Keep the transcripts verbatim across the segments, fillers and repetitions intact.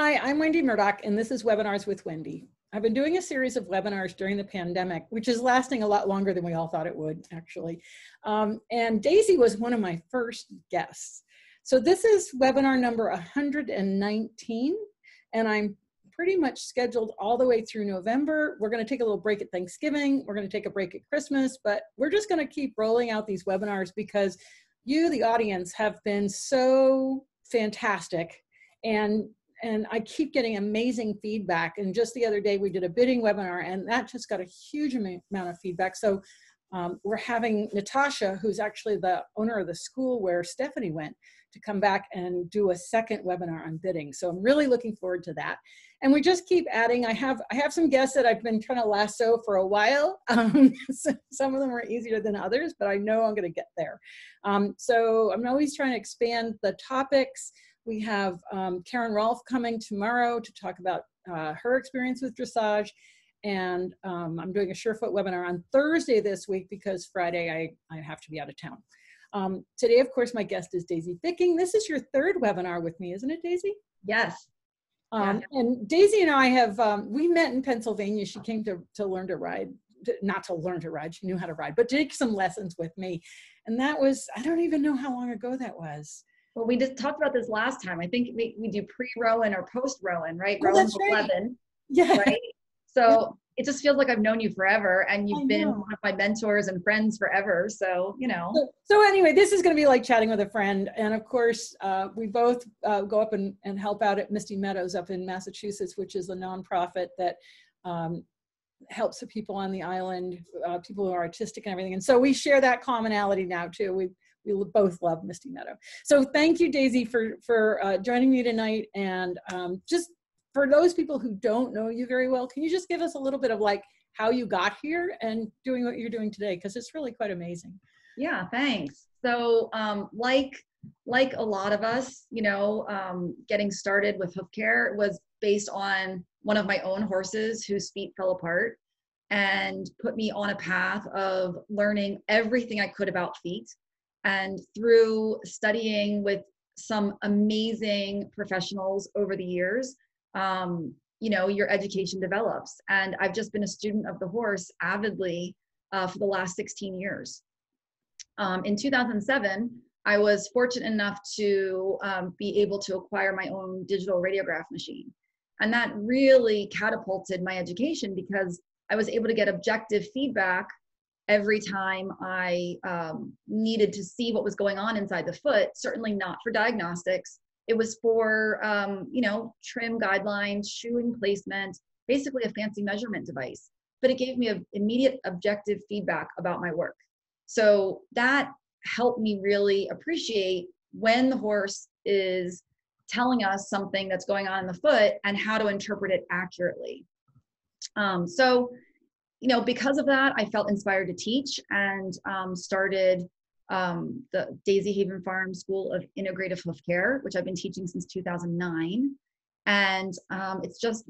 Hi, I'm Wendy Murdoch, and this is Webinars with Wendy. I've been doing a series of webinars during the pandemic, which is lasting a lot longer than we all thought it would, actually. Um, and Daisy was one of my first guests. So this is webinar number one hundred nineteen, and I'm pretty much scheduled all the way through November. We're going to take a little break at Thanksgiving. We're going to take a break at Christmas, but we're just going to keep rolling out these webinars because you, the audience, have been so fantastic. And And I keep getting amazing feedback. And just the other day, we did a bidding webinar, and that just got a huge amount of feedback. So um, we're having Natasha, who's actually the owner of the school where Stephanie went, to come back and do a second webinar on bidding. So I'm really looking forward to that. And we just keep adding. I have, I have some guests that I've been trying to lasso for a while. Um, so some of them are easier than others, but I know I'm going to get there. Um, so I'm always trying to expand the topics. We have um, Karen Roth coming tomorrow to talk about uh, her experience with dressage. And um, I'm doing a Surefoot webinar on Thursday this week because Friday I, I have to be out of town. Um, today, of course, my guest is Daisy Bicking. This is your third webinar with me, isn't it, Daisy? Yes. Um, yeah. And Daisy and I have, um, we met in Pennsylvania. She came to, to learn to ride, to, not to learn to ride, she knew how to ride, but to take some lessons with me. And that was, I don't even know how long ago that was. Well, we just talked about this last time. I think we, we do pre-Rowan or post-Rowan, right? Oh, Rowan's right. eleven, yeah. Right? So it just feels like I've known you forever, and you've I been know. one of my mentors and friends forever. So, you know. So, so anyway, this is going to be like chatting with a friend. And of course, uh, we both uh, go up and, and help out at Misty Meadows up in Massachusetts, which is a nonprofit that um, helps the people on the island, uh, people who are autistic and everything. And so we share that commonality now, too. We've We both love Misty Meadow. So thank you, Daisy, for, for uh, joining me tonight. And um, just for those people who don't know you very well, can you just give us a little bit of like how you got here and doing what you're doing today? Because it's really quite amazing. Yeah, thanks. So um, like, like a lot of us, you know, um, getting started with hoof care was based on one of my own horses whose feet fell apart and put me on a path of learning everything I could about feet. And through studying with some amazing professionals over the years, um, you know, your education develops. And I've just been a student of the horse avidly uh, for the last sixteen years. Um, in two thousand seven, I was fortunate enough to um, be able to acquire my own digital radiograph machine. And that really catapulted my education because I was able to get objective feedback every time I um, needed to see what was going on inside the foot, certainly not for diagnostics. It was for, um, you know, trim guidelines, shoe emplacement, basically a fancy measurement device. But it gave me a, immediate objective feedback about my work. So that helped me really appreciate when the horse is telling us something that's going on in the foot and how to interpret it accurately. Um, so. You know, because of that, I felt inspired to teach and um, started um, the Daisy Haven Farm School of Integrative Hoof Care, which I've been teaching since two thousand nine. And um, it's just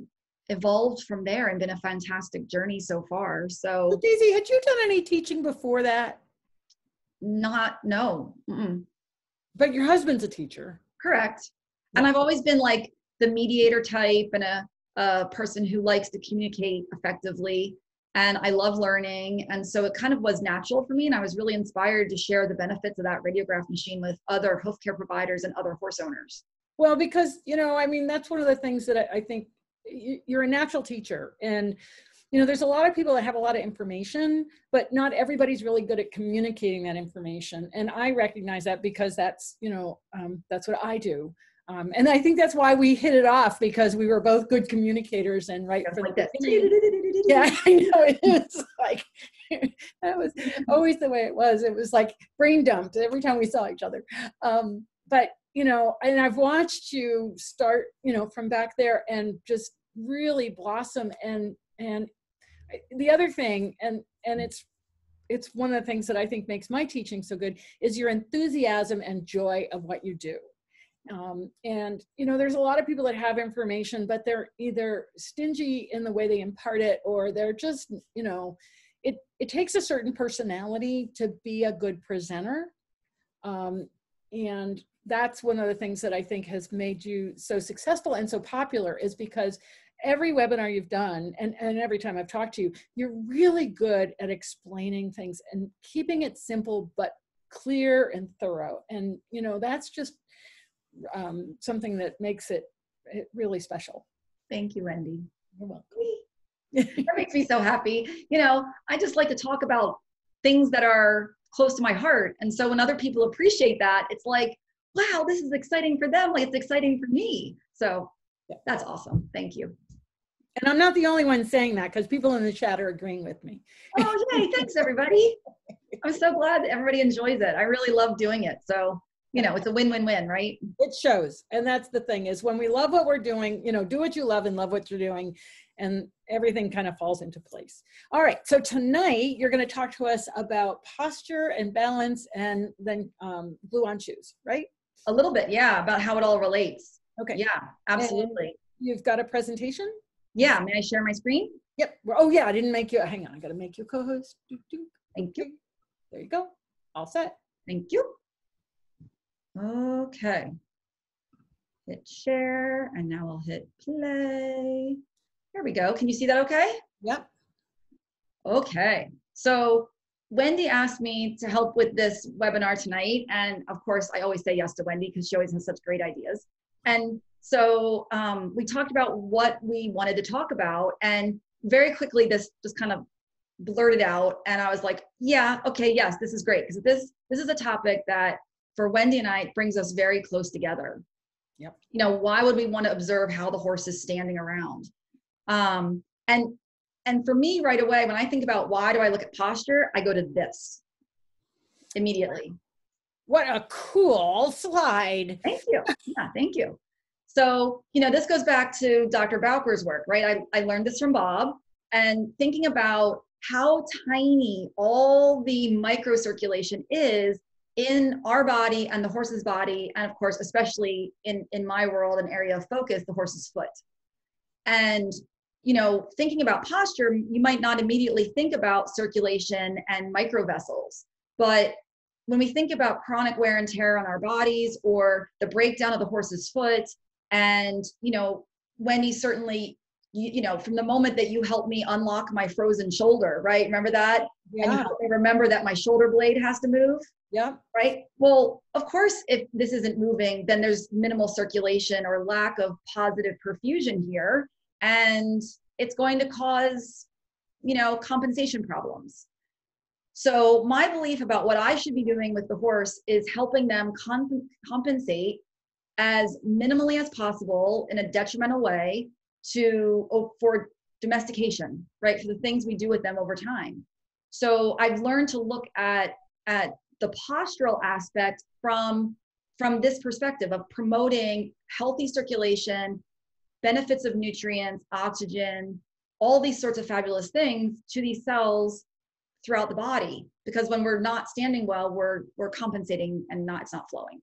evolved from there and been a fantastic journey so far. So, well, Daisy, had you done any teaching before that? Not, no. Mm-mm. But your husband's a teacher. Correct. And I've always been like the mediator type and a, a person who likes to communicate effectively. And I love learning. And so it kind of was natural for me. And I was really inspired to share the benefits of that radiograph machine with other hoof care providers and other horse owners. Well, because, you know, I mean, that's one of the things that I, I think you're a natural teacher. And, you know, there's a lot of people that have a lot of information, but not everybody's really good at communicating that information. And I recognize that because that's, you know, um, that's what I do. Um, and I think that's why we hit it off, because we were both good communicators and right from like the beginning. Yeah, I know. It was like, that was always the way it was. It was like brain dumped every time we saw each other. Um, but, you know, and I've watched you start, you know, from back there and just really blossom. And, and the other thing, and, and it's, it's one of the things that I think makes my teaching so good is your enthusiasm and joy of what you do. Um, and, you know, there's a lot of people that have information, but they're either stingy in the way they impart it, or they're just, you know, it, it takes a certain personality to be a good presenter. Um, and that's one of the things that I think has made you so successful and so popular, is because every webinar you've done, and, and every time I've talked to you, you're really good at explaining things and keeping it simple, but clear and thorough. And, you know, that's just um, something that makes it, it really special. Thank you, Wendy. You're welcome. That makes me so happy. You know, I just like to talk about things that are close to my heart. And so when other people appreciate that, it's like, wow, this is exciting for them. Like, it's exciting for me. So that's awesome. Thank you. And I'm not the only one saying that, because people in the chat are agreeing with me. Oh, yay. Thanks, everybody. I'm so glad that everybody enjoys it. I really love doing it. So, you know, it's a win-win-win, right? It shows. And that's the thing, is when we love what we're doing, you know, do what you love and love what you're doing, and everything kind of falls into place. All right. So tonight you're going to talk to us about posture and balance, and then um, glue on shoes, right? A little bit. Yeah. About how it all relates. Okay. Yeah, absolutely. And you've got a presentation? Yeah. May I share my screen? Yep. Oh, yeah. I didn't make you. Hang on. I got to make you co-host. Thank you. There you go. All set. Thank you. Okay. Hit share, and now I'll hit play. There we go. Can you see that okay? Yep. Okay. So Wendy asked me to help with this webinar tonight. And of course, I always say yes to Wendy because she always has such great ideas. And so um, we talked about what we wanted to talk about, and very quickly this just kind of blurted out, and I was like, yeah, okay, yes, this is great, because this this is a topic that for Wendy and I brings us very close together. Yep. You know, why would we want to observe how the horse is standing around? Um, and and for me right away, when I think about why do I look at posture, I go to this immediately. What a cool slide. Thank you. Yeah, thank you. So, you know, this goes back to Doctor Bowker's work, right? I, I learned this from Bob, and thinking about how tiny all the microcirculation is in our body and the horse's body. And of course, especially in, in my world, an area of focus, the horse's foot. And, you know, thinking about posture, you might not immediately think about circulation and microvessels, but when we think about chronic wear and tear on our bodies, or the breakdown of the horse's foot, and, you know, Wendy, certainly, you, you know, from the moment that you helped me unlock my frozen shoulder, right? Remember that? Yeah. And you helped me remember that my shoulder blade has to move. Yeah. Right? Well, of course, if this isn't moving, then there's minimal circulation or lack of positive perfusion here, and it's going to cause, you know, compensation problems. So my belief about what I should be doing with the horse is helping them comp compensate as minimally as possible in a detrimental way to for domestication, right? For the things we do with them over time. So I've learned to look at, at the postural aspect from, from this perspective of promoting healthy circulation, benefits of nutrients, oxygen, all these sorts of fabulous things to these cells throughout the body, because when we're not standing well, we're we're compensating, and not it's not flowing,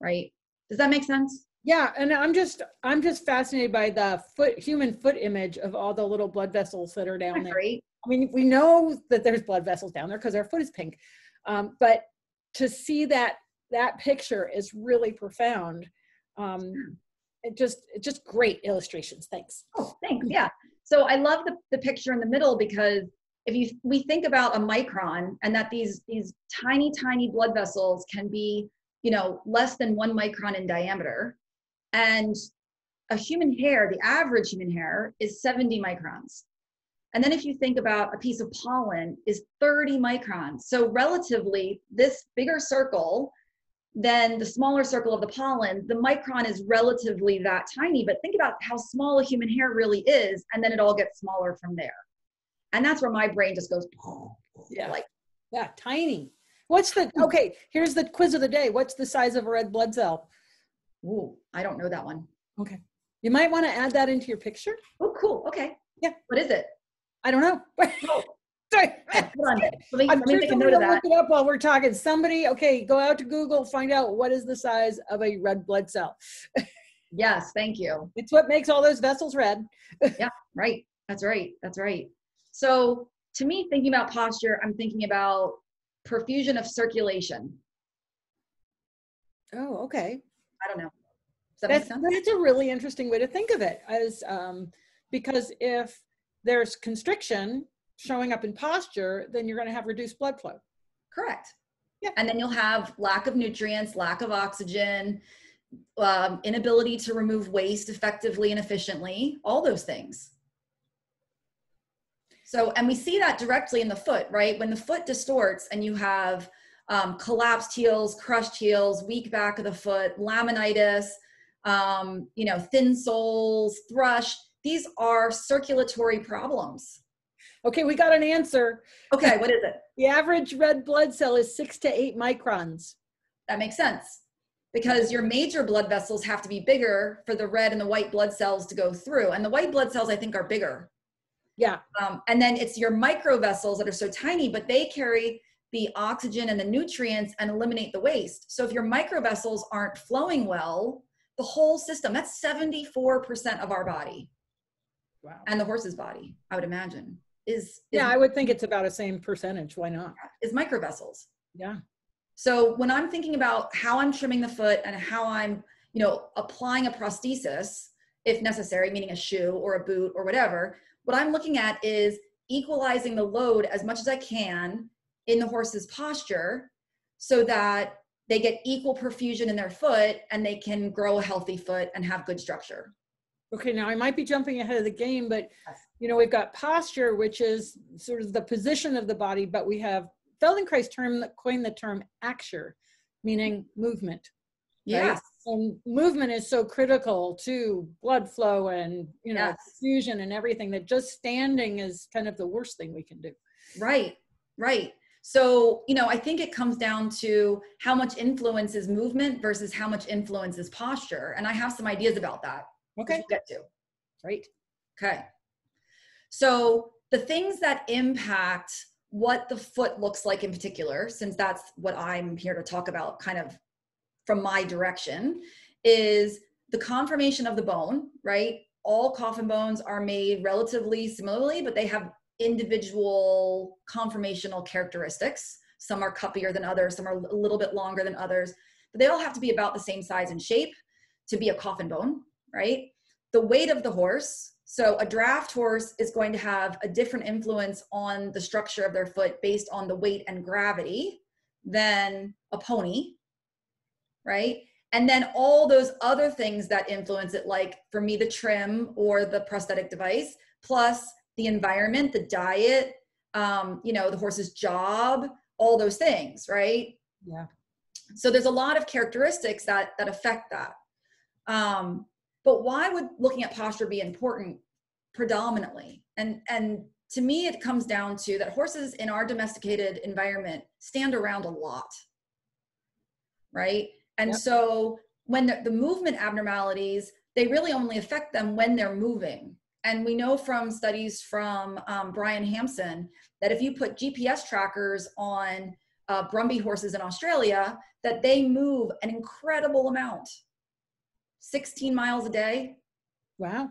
right? Does that make sense? Yeah, and I'm just I'm just fascinated by the foot human foot image of all the little blood vessels that are down there. Great. I mean, we know that there's blood vessels down there because our foot is pink, um, but to see that that picture is really profound. Um, it just it just great illustrations. Thanks. Oh, thanks. Yeah. So I love the the picture in the middle, because if you, we think about a micron, and that these, these tiny, tiny blood vessels can be, you know, less than one micron in diameter, and a human hair, the average human hair is seventy microns. And then if you think about a piece of pollen is thirty microns. So relatively this bigger circle than the smaller circle of the pollen, the micron is relatively that tiny, but think about how small a human hair really is. And then it all gets smaller from there. And that's where my brain just goes, yeah, like, yeah, tiny. What's the, okay, here's the quiz of the day. What's the size of a red blood cell? Ooh, I don't know that one. Okay. You might want to add that into your picture. Oh, cool. Okay. Yeah. What is it? I don't know. Oh. Sorry. Hold on. Let me, I'm let me sure make a note of that. Look it up while we're talking. Somebody, okay, go out to Google, find out what is the size of a red blood cell. Yes, thank you. It's what makes all those vessels red. Yeah, right. That's right. That's right. So to me, thinking about posture, I'm thinking about perfusion of circulation. Oh, okay. I don't know. Does that that's, make sense? That's a really interesting way to think of it, as um, because if there's constriction showing up in posture, then you're going to have reduced blood flow. Correct. Yeah. And then you'll have lack of nutrients, lack of oxygen, um, inability to remove waste effectively and efficiently, all those things. So, and we see that directly in the foot, right? When the foot distorts and you have um, collapsed heels, crushed heels, weak back of the foot, laminitis, um, you know, thin soles, thrush, these are circulatory problems. Okay, we got an answer. Okay, what is it? The average red blood cell is six to eight microns. That makes sense, because your major blood vessels have to be bigger for the red and the white blood cells to go through. And the white blood cells, I think, are bigger. Yeah. Um, and then it's your micro vessels that are so tiny, but they carry the oxygen and the nutrients and eliminate the waste. So if your micro vessels aren't flowing well, the whole system, that's seventy-four percent of our body. Wow. And the horse's body, I would imagine. Is, is yeah, I would think it's about the same percentage. Why not? Is microvessels. Yeah. So when I'm thinking about how I'm trimming the foot and how I'm, you know, applying a prosthesis, if necessary, meaning a shoe or a boot or whatever, what I'm looking at is equalizing the load as much as I can in the horse's posture so that they get equal perfusion in their foot and they can grow a healthy foot and have good structure. Okay, now I might be jumping ahead of the game, but you know, we've got posture, which is sort of the position of the body, but we have Feldenkrais term coined the term "acture," meaning movement. Yes. Right? And movement is so critical to blood flow and, you know, perfusion and everything, that just standing is kind of the worst thing we can do. Right, right. So, you know, I think it comes down to how much influence is movement versus how much influence is posture. And I have some ideas about that. Okay. We'll get to. Right. Okay. So the things that impact what the foot looks like in particular, since that's what I'm here to talk about kind of from my direction, is the conformation of the bone, right? All coffin bones are made relatively similarly, but they have individual conformational characteristics. Some are cuppier than others. Some are a little bit longer than others, but they all have to be about the same size and shape to be a coffin bone, right? The weight of the horse. So a draft horse is going to have a different influence on the structure of their foot based on the weight and gravity than a pony, right? And then all those other things that influence it, like for me, the trim or the prosthetic device, plus the environment, the diet, um, you know, the horse's job, all those things, right? Yeah. So there's a lot of characteristics that, that affect that. Um, But why would looking at posture be important predominantly? And, and to me, it comes down to that horses in our domesticated environment stand around a lot, right? And yep. So when the, the movement abnormalities, they really only affect them when they're moving. And we know from studies from um, Brian Hampson that if you put G P S trackers on uh, Brumby horses in Australia, that they move an incredible amount. sixteen miles a day. Wow.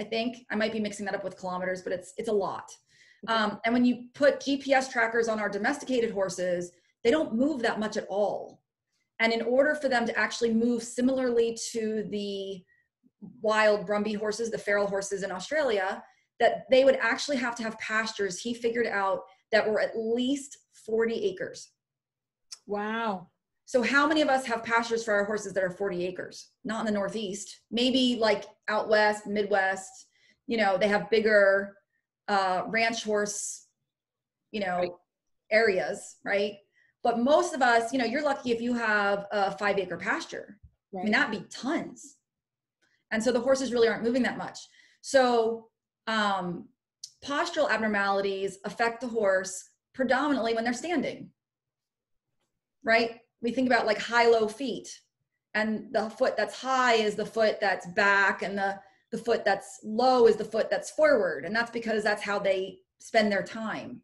I think I might be mixing that up with kilometers, but it's, it's a lot. Okay. Um, and when you put G P S trackers on our domesticated horses, they don't move that much at all. And in order for them to actually move similarly to the wild Brumby horses, the feral horses in Australia, that they would actually have to have pastures, he figured out, that were at least forty acres. Wow. So how many of us have pastures for our horses that are forty acres? Not in the Northeast, maybe like out West, Midwest, you know, they have bigger uh, ranch horse, you know, right. areas, right? But most of us, you know, you're lucky if you have a five acre pasture. Right. I mean, that'd be tons. And so the horses really aren't moving that much. So um, postural abnormalities affect the horse predominantly when they're standing, right? We think about like high-low feet, and the foot that's high is the foot that's back, and the, the foot that's low is the foot that's forward. And that's because that's how they spend their time.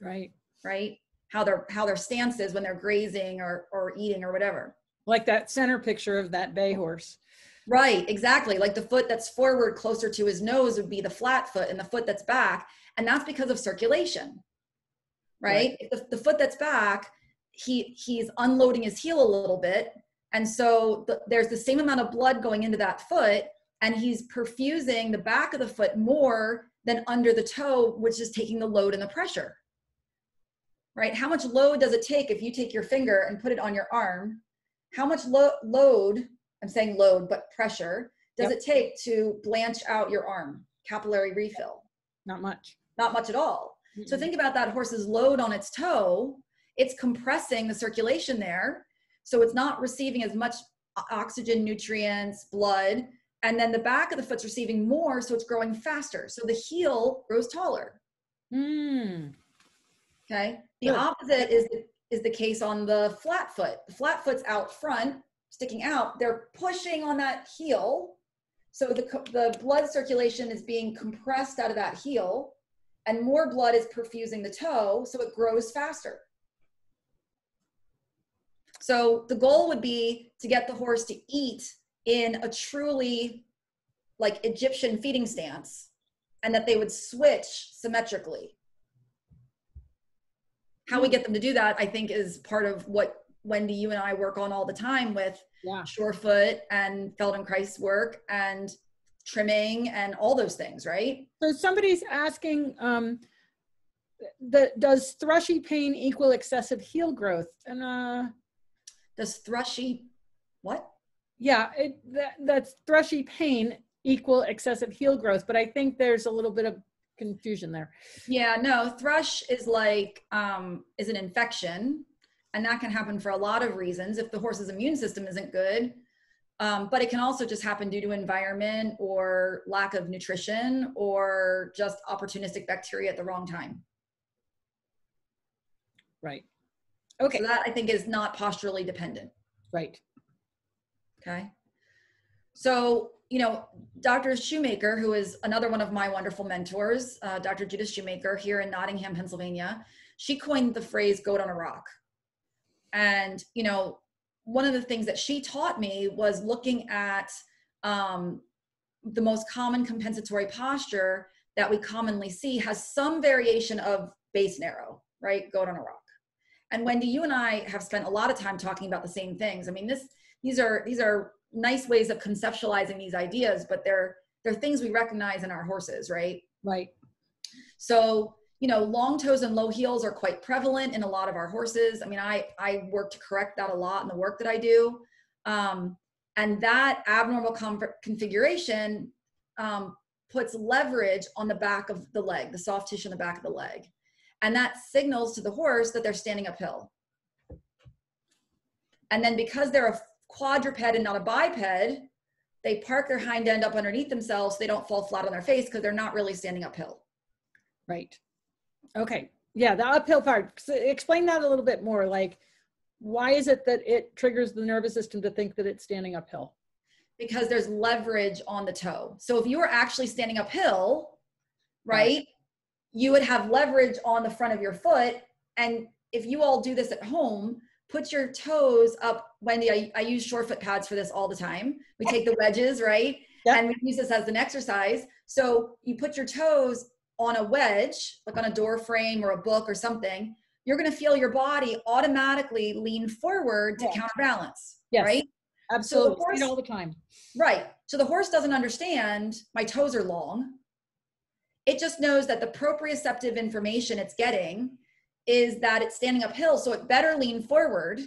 Right. Right. How their, how their stance is when they're grazing or, or eating or whatever. Like that center picture of that bay horse. Right. Exactly. Like the foot that's forward closer to his nose would be the flat foot, and the foot that's back. And that's because of circulation, right? Right. If the, the foot that's back, He he's unloading his heel a little bit, And so the, there's the same amount of blood going into that foot, and he's perfusing the back of the foot more than under the toe, which is taking the load and the pressure, right? How much load does it take if you take your finger and put it on your arm? How much lo load, I'm saying load, but pressure, does yep. it take to blanch out your arm, capillary refill? Not much. Not much at all. Mm-mm. So think about that horse's load on its toe. It's compressing the circulation there. So it's not receiving as much oxygen, nutrients, blood, and then the back of the foot's receiving more, so it's growing faster. So the heel grows taller. Mm. Okay. The Good. opposite is the, is the case on the flat foot. The flat foot's out front, sticking out. They're pushing on that heel, so the the blood circulation is being compressed out of that heel, and more blood is perfusing the toe, so it grows faster. So the goal would be to get the horse to eat in a truly like Egyptian feeding stance, and that they would switch symmetrically. How we get them to do that, I think, is part of what Wendy, you and I work on all the time with yeah. Surefoot and Feldenkrais work and trimming and all those things, right? So somebody's asking, um, the, does thrushy pain equal excessive heel growth? And uh... Does thrushy, what? Yeah, it, that, that's thrushy pain equal excessive heel growth, but I think there's a little bit of confusion there. Yeah, no, thrush is like, um, is an infection, and that can happen for a lot of reasons if the horse's immune system isn't good, um, but it can also just happen due to environment or lack of nutrition or just opportunistic bacteria at the wrong time. Right. Okay. So that, I think, is not posturally dependent. Right. Okay. So, you know, Doctor Shoemaker, who is another one of my wonderful mentors, uh, Doctor Judith Shoemaker here in Nottingham, Pennsylvania, she coined the phrase goat on a rock. And, you know, one of the things that she taught me was looking at um, the most common compensatory posture that we commonly see has some variation of base narrow, right? Goat on a rock. And Wendy, you and I have spent a lot of time talking about the same things. I mean, this, these are, these are nice ways of conceptualizing these ideas, but they're, they're things we recognize in our horses, right? Right. So, you know, long toes and low heels are quite prevalent in a lot of our horses. I mean, I, I work to correct that a lot in the work that I do. Um, and that abnormal configuration um, puts leverage on the back of the leg, the soft tissue in the back of the leg. And that signals to the horse that they're standing uphill. And then because they're a quadruped and not a biped, they park their hind end up underneath themselves so they don't fall flat on their face because they're not really standing uphill. Right. Okay. Yeah, the uphill part. So explain that a little bit more. Like, why is it that it triggers the nervous system to think that it's standing uphill? Because there's leverage on the toe. So if you were actually standing uphill, right? Right. You would have leverage on the front of your foot. And if you all do this at home, put your toes up. Wendy, I, I use Surefoot pads for this all the time. We take the wedges, right? Yep. And we use this as an exercise. So you put your toes on a wedge, like on a door frame or a book or something, you're gonna feel your body automatically lean forward to yeah. counterbalance, yes. right? Absolutely, so horse, all the time. Right, so the horse doesn't understand my toes are long. It just knows that the proprioceptive information it's getting is that it's standing uphill, so it better lean forward.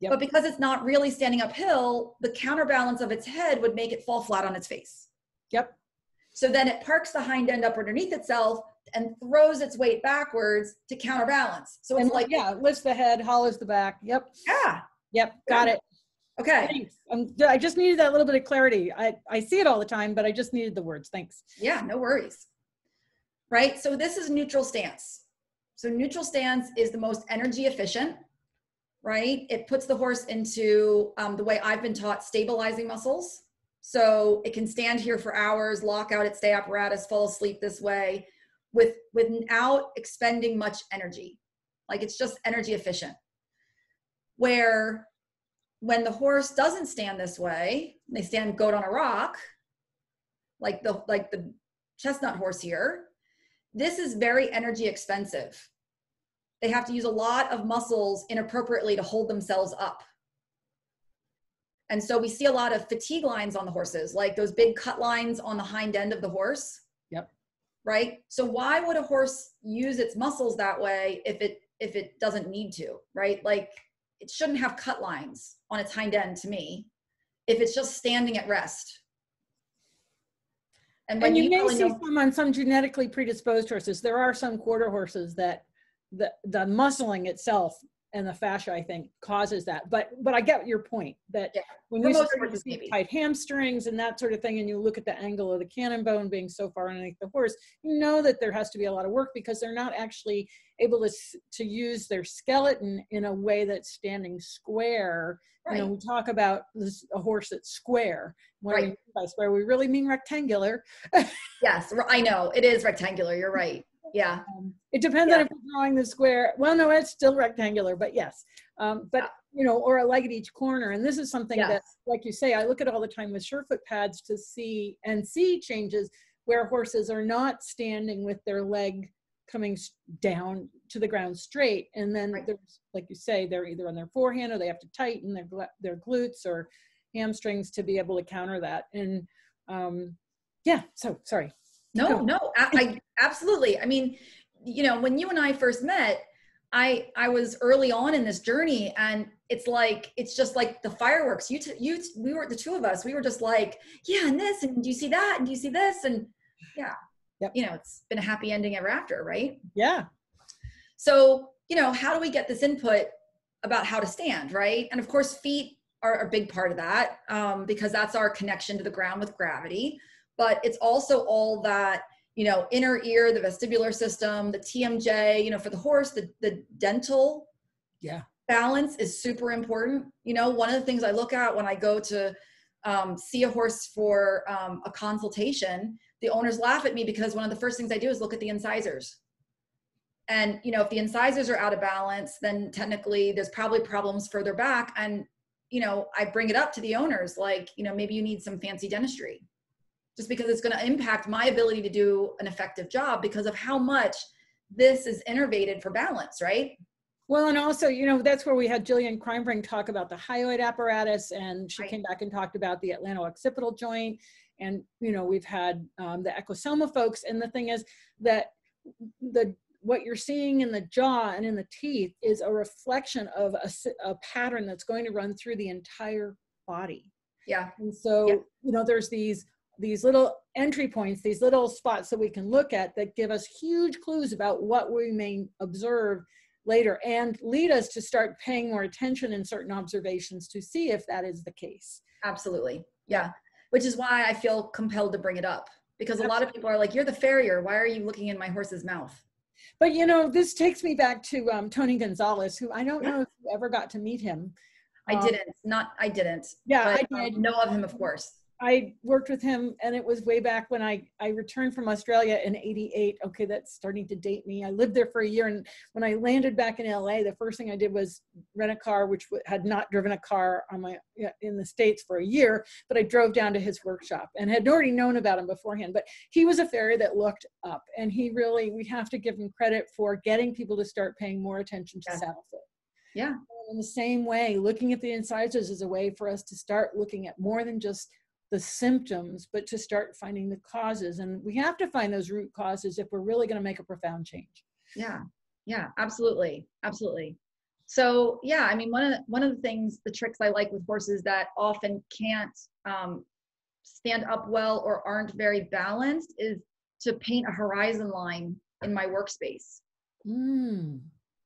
Yep. But because it's not really standing uphill, the counterbalance of its head would make it fall flat on its face. Yep. So then it parks the hind end up underneath itself and throws its weight backwards to counterbalance. So it's and, like- Yeah, lifts the head, hollows the back. Yep. Yeah. Yep, got yeah. it. Okay. Thanks. I'm, I just needed that little bit of clarity. I, I see it all the time, but I just needed the words. Thanks. Yeah, no worries. Right? So this is neutral stance. So neutral stance is the most energy efficient, right? It puts the horse into um, the way I've been taught, stabilizing muscles. So it can stand here for hours, lock out its stay apparatus, fall asleep this way with, without expending much energy. Like it's just energy efficient. Where when the horse doesn't stand this way, they stand goat on a rock, like the, like the chestnut horse here, this is very energy expensive. They have to use a lot of muscles inappropriately to hold themselves up. And so we see a lot of fatigue lines on the horses, like those big cut lines on the hind end of the horse. Yep. Right? So why would a horse use its muscles that way if it if it doesn't need to, right? Like, it shouldn't have cut lines on its hind end, to me, if it's just standing at rest. And, when and you, you may see some on some genetically predisposed horses. There are some quarter horses that the, the muscling itself and the fascia, I think, causes that. But but I get your point that yeah. when For you start horses, to see maybe. tight hamstrings and that sort of thing, and you look at the angle of the cannon bone being so far underneath the horse, you know that there has to be a lot of work because they're not actually able to, to use their skeleton in a way that's standing square. Right. You know, we talk about this, a horse that's square. When right. we mean by square, we really mean rectangular. Yes, I know. It is rectangular. You're right. Yeah. Um, it depends yeah. on if you're drawing the square. Well, no, it's still rectangular, but yes. Um, but, yeah. you know, or a leg at each corner. And this is something yes. that, like you say, I look at all the time with Surefoot pads to see and see changes where horses are not standing with their leg coming down to the ground straight. And then right. there's, like you say, they're either on their forehand or they have to tighten their, their glutes or hamstrings to be able to counter that. And um, yeah, so sorry. No, no, I, I, absolutely. I mean, you know, when you and I first met, I I was early on in this journey, and it's like it's just like the fireworks. You t you t we were the two of us. We were just like, yeah, and this, and do you see that, and do you see this, and yeah, yep. you know, it's been a happy ending ever after, right? Yeah. So you know, how do we get this input about how to stand, right? And of course, feet are a big part of that um, because that's our connection to the ground with gravity. But it's also all that, you know, inner ear, the vestibular system, the T M J, you know, for the horse, the, the dental yeah. balance is super important. You know, one of the things I look at when I go to um, see a horse for um, a consultation, the owners laugh at me because one of the first things I do is look at the incisors. And, you know, if the incisors are out of balance, then technically there's probably problems further back. And, you know, I bring it up to the owners, like, you know, maybe you need some fancy dentistry. Just because it's going to impact my ability to do an effective job because of how much this is innervated for balance, right? Well, and also, you know, that's where we had Jillian Kreinbring talk about the hyoid apparatus, and she right. came back and talked about the atlanto-occipital joint, and, you know, we've had um, the Echosoma folks, and the thing is that the what you're seeing in the jaw and in the teeth is a reflection of a, a pattern that's going to run through the entire body. Yeah. And so, yeah. you know, there's these these little entry points, these little spots that we can look at that give us huge clues about what we may observe later and lead us to start paying more attention in certain observations to see if that is the case. Absolutely. Yeah. Which is why I feel compelled to bring it up because a lot of people are like, you're the farrier. Why are you looking in my horse's mouth? But you know, this takes me back to um, Tony Gonzalez, who I don't yeah. know if you ever got to meet him. I um, didn't, not, I didn't. Yeah, but I did. Know of him, of course. I worked with him, and it was way back when I, I returned from Australia in eighty-eight. Okay, that's starting to date me. I lived there for a year, and when I landed back in L A, the first thing I did was rent a car, which had not driven a car on my in the States for a year, but I drove down to his workshop and had already known about him beforehand. But he was a farrier that looked up, and he really, we have to give him credit for getting people to start paying more attention to yeah. saddle fit. Yeah. And in the same way, looking at the incisors is a way for us to start looking at more than just the symptoms, but to start finding the causes. And we have to find those root causes if we're really going to make a profound change. Yeah. Yeah, absolutely. Absolutely. So yeah, I mean, one of the, one of the things, the tricks I like with horses that often can't um, stand up well or aren't very balanced is to paint a horizon line in my workspace. Mm.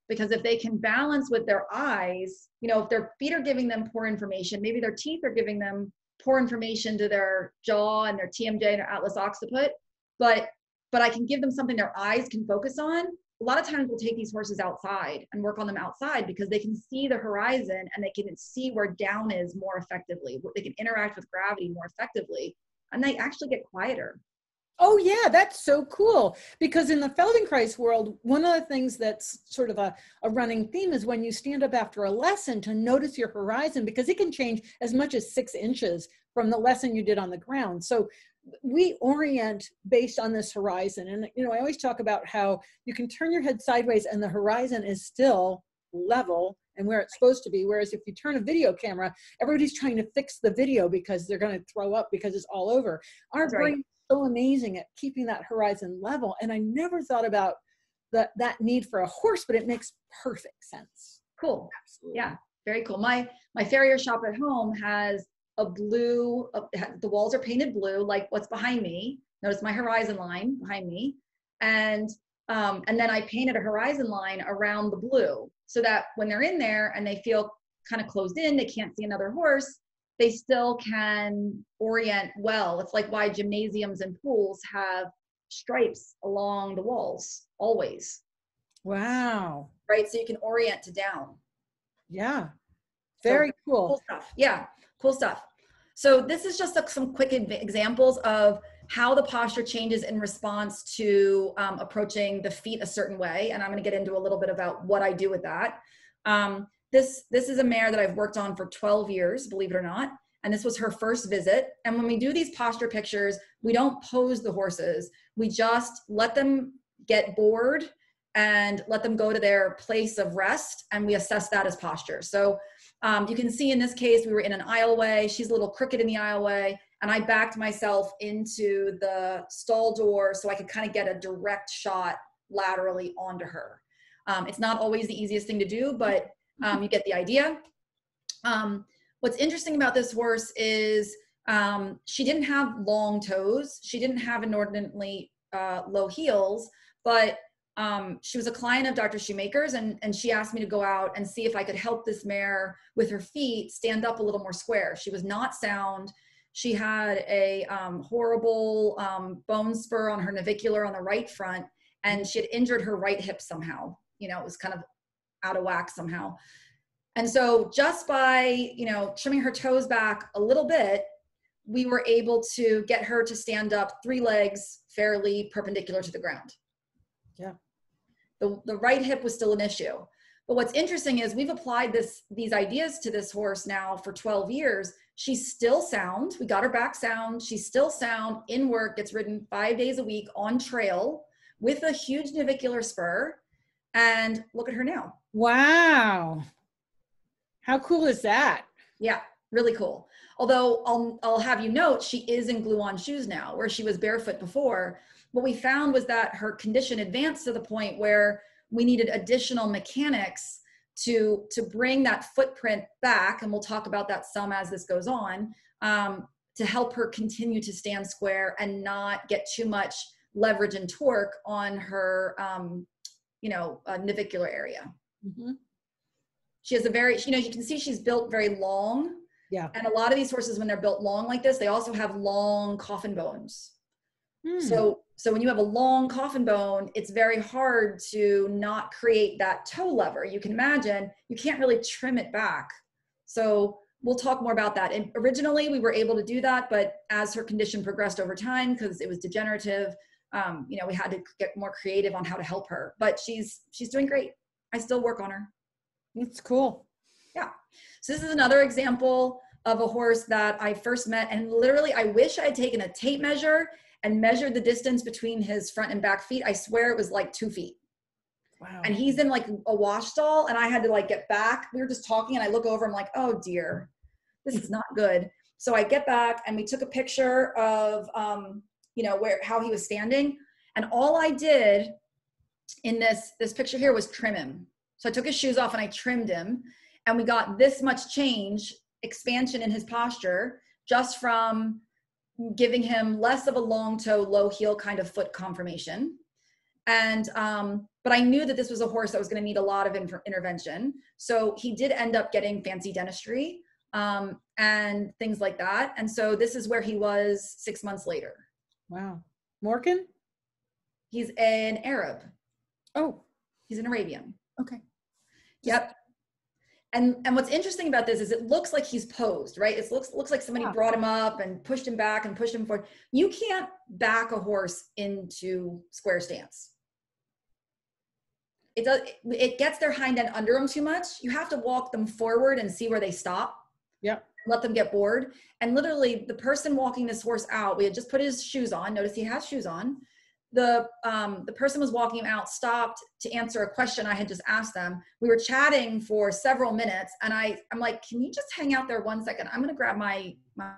Because if they can balance with their eyes, you know, if their feet are giving them poor information, maybe their teeth are giving them poor information to their jaw and their T M J and their atlas occiput, but but I can give them something their eyes can focus on. A lot of times we'll take these horses outside and work on them outside because they can see the horizon and they can see where down is more effectively. They can interact with gravity more effectively, and they actually get quieter. Oh yeah, that's so cool. Because in the Feldenkrais world, one of the things that's sort of a, a running theme is when you stand up after a lesson to notice your horizon, because it can change as much as six inches from the lesson you did on the ground. So we orient based on this horizon. And you know, I always talk about how you can turn your head sideways and the horizon is still level and where it's supposed to be. Whereas if you turn a video camera, everybody's trying to fix the video because they're going to throw up because it's all over. Our That's brain right. is so amazing at keeping that horizon level. And I never thought about that, that need for a horse, but it makes perfect sense. Cool. Absolutely. Yeah. Very cool. My, my farrier shop at home has a blue, uh, the walls are painted blue, like what's behind me. Notice my horizon line behind me. And, um, and then I painted a horizon line around the blue so that when they're in there and they feel kind of closed in, they can't see another horse, they still can orient well. It's like why gymnasiums and pools have stripes along the walls always. Wow. Right. So you can orient to down. Yeah. Very so, cool. cool stuff. Yeah. Cool stuff. So this is just a, some quick examples of how the posture changes in response to um, approaching the feet a certain way. And I'm going to get into a little bit about what I do with that. Um, this, this is a mare that I've worked on for twelve years, believe it or not. And this was her first visit. And when we do these posture pictures, we don't pose the horses. We just let them get bored and let them go to their place of rest. And we assess that as posture. So um, you can see in this case, we were in an aisleway. She's a little crooked in the aisleway. And I backed myself into the stall door so I could kind of get a direct shot laterally onto her. Um, it's not always the easiest thing to do, but um, you get the idea. Um, what's interesting about this horse is um, she didn't have long toes. She didn't have inordinately uh, low heels, but Um, she was a client of Doctor Shoemaker's, and, and she asked me to go out and see if I could help this mare with her feet stand up a little more square. She was not sound. She had a um, horrible um, bone spur on her navicular on the right front, and she had injured her right hip somehow. You know, it was kind of out of whack somehow. And so just by, you know, trimming her toes back a little bit, we were able to get her to stand up three legs fairly perpendicular to the ground. Yeah. The, the right hip was still an issue. But what's interesting is we've applied this, these ideas to this horse now for twelve years. She's still sound. We got her back sound. She's still sound in work, gets ridden five days a week on trail with a huge navicular spur. And look at her now. Wow. How cool is that? Yeah, really cool. Although I'll, I'll have you note, she is in glue-on shoes now, where she was barefoot before. What we found was that her condition advanced to the point where we needed additional mechanics to, to bring that footprint back. And we'll talk about that some as this goes on, um, to help her continue to stand square and not get too much leverage and torque on her, um, you know, uh, navicular area. Mm-hmm. She has a very, you know, you can see she's built very long. Yeah. And a lot of these horses, when they're built long like this, they also have long coffin bones. Mm. So, so when you have a long coffin bone, it's very hard to not create that toe lever. You can imagine you can't really trim it back. So we'll talk more about that. And originally we were able to do that, but as her condition progressed over time, because it was degenerative, um, you know, we had to get more creative on how to help her, but she's, she's doing great. I still work on her. It's cool. Yeah. So this is another example of a horse that I first met, and literally I wish I had taken a tape measure and measured the distance between his front and back feet. I swear it was like two feet. Wow. And he's in like a wash stall, and I had to like get back. We were just talking and I look over, I'm like, oh dear, this is not good. So I get back and we took a picture of, um, you know, where, how he was standing. And all I did in this, this picture here was trim him. So I took his shoes off and I trimmed him, and we got this much change, expansion in his posture, just from giving him less of a long toe, low heel kind of foot conformation. And, um, but I knew that this was a horse that was going to need a lot of inter intervention. So he did end up getting fancy dentistry, um, and things like that. And so this is where he was six months later. Wow. Morgan? He's an Arab. Oh, he's an Arabian. Okay. Yep. And, and what's interesting about this is it looks like he's posed, right? It looks, looks like somebody yeah. brought him up and pushed him back and pushed him forward. You can't back a horse into square stance. It, does, it, it gets their hind end under them too much. You have to walk them forward and see where they stop. Yeah. Let them get bored. And literally the person walking this horse out, we had just put his shoes on. Notice he has shoes on. the, um, the person was walking out, stopped to answer a question I had just asked them. We were chatting for several minutes, and I, I'm like, can you just hang out there one second? I'm going to grab my, my,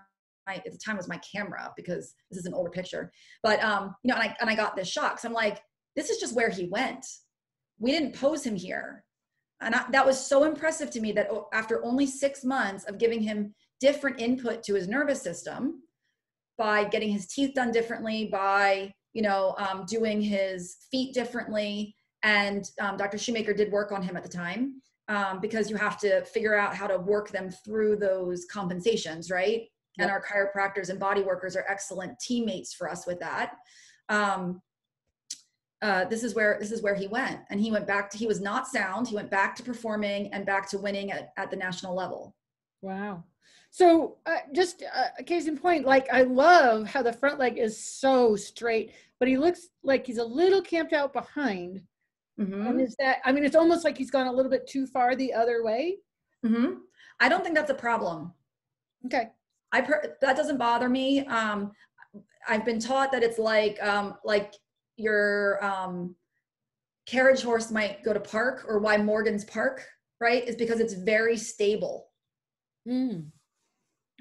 my, at the time it was my camera, because this is an older picture, but, um, you know, and I, and I got this shock. So I'm like, this is just where he went. We didn't pose him here. And I, that was so impressive to me that after only six months of giving him different input to his nervous system, by getting his teeth done differently, by, you know, um, doing his feet differently. And um, Doctor Shoemaker did work on him at the time, um, because you have to figure out how to work them through those compensations, right? Yep. And our chiropractors and body workers are excellent teammates for us with that. Um, Uh, this is where, this is where he went. And he went back to, he was not sound. He went back to performing and back to winning at, at the national level. Wow. So uh, just a uh, case in point, like, I love how the front leg is so straight, but he looks like he's a little camped out behind. Mm-hmm. And is that, I mean, it's almost like he's gone a little bit too far the other way. Mm-hmm. I don't think that's a problem. Okay. I, per- that doesn't bother me. Um, I've been taught that it's like, um, like, your um, carriage horse might go to park, or why Morgan's Park, right, is because it's very stable. Mm.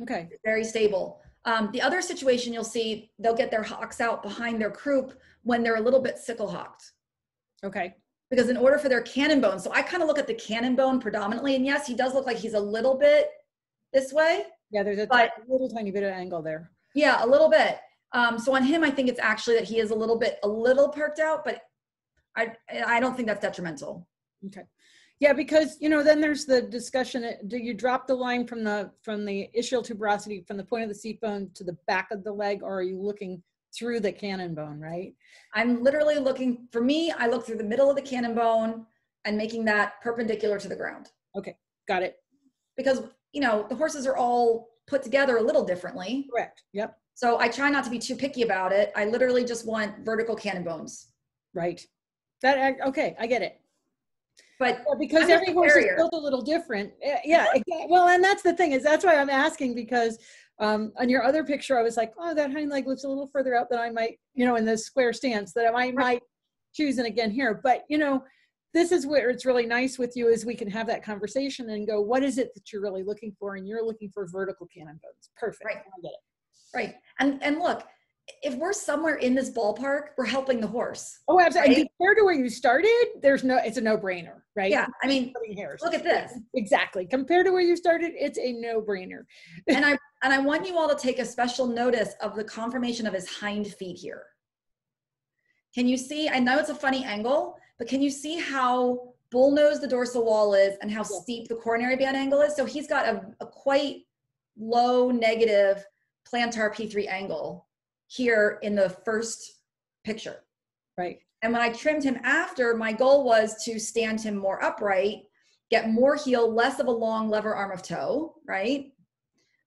Okay. It's very stable. Um, the other situation you'll see, they'll get their hocks out behind their croup when they're a little bit sickle hocked. Okay. Because in order for their cannon bone, so I kind of look at the cannon bone predominantly, and yes, he does look like he's a little bit this way. Yeah, there's a but, t- little tiny bit of angle there. Yeah, a little bit. Um, so on him, I think it's actually that he is a little bit, a little perked out, but I, I don't think that's detrimental. Okay. Yeah. Because, you know, then there's the discussion, do you drop the line from the, from the ischial tuberosity, from the point of the seat bone to the back of the leg, or are you looking through the cannon bone, right? I'm literally looking, for me, I look through the middle of the cannon bone and making that perpendicular to the ground. Okay. Got it. Because, you know, the horses are all put together a little differently. Correct. Yep. So I try not to be too picky about it. I literally just want vertical cannon bones. Right. That, okay, I get it. But well, because I'm every horse is built a little different. Yeah. Well, and that's the thing, is that's why I'm asking, because um, on your other picture, I was like, oh, that hind leg looks a little further out than I might, you know, in the square stance that I might, might choose. And again here, but you know, this is where it's really nice with you, is we can have that conversation and go, what is it that you're really looking for? And you're looking for vertical cannon bones. Perfect. Right. I get it. Right. And and look, if we're somewhere in this ballpark, we're helping the horse. Oh, absolutely. Right? And compared to where you started, there's no, it's a no-brainer, right? Yeah. I mean, look at this. Exactly. Compared to where you started, it's a no-brainer. And I and I want you all to take a special notice of the conformation of his hind feet here. Can you see? I know it's a funny angle, but can you see how bullnose the dorsal wall is and how steep the coronary band angle is? So he's got a, a quite low negative plantar P three angle here in the first picture. Right. And when I trimmed him after, my goal was to stand him more upright, get more heel, less of a long lever arm of toe, right?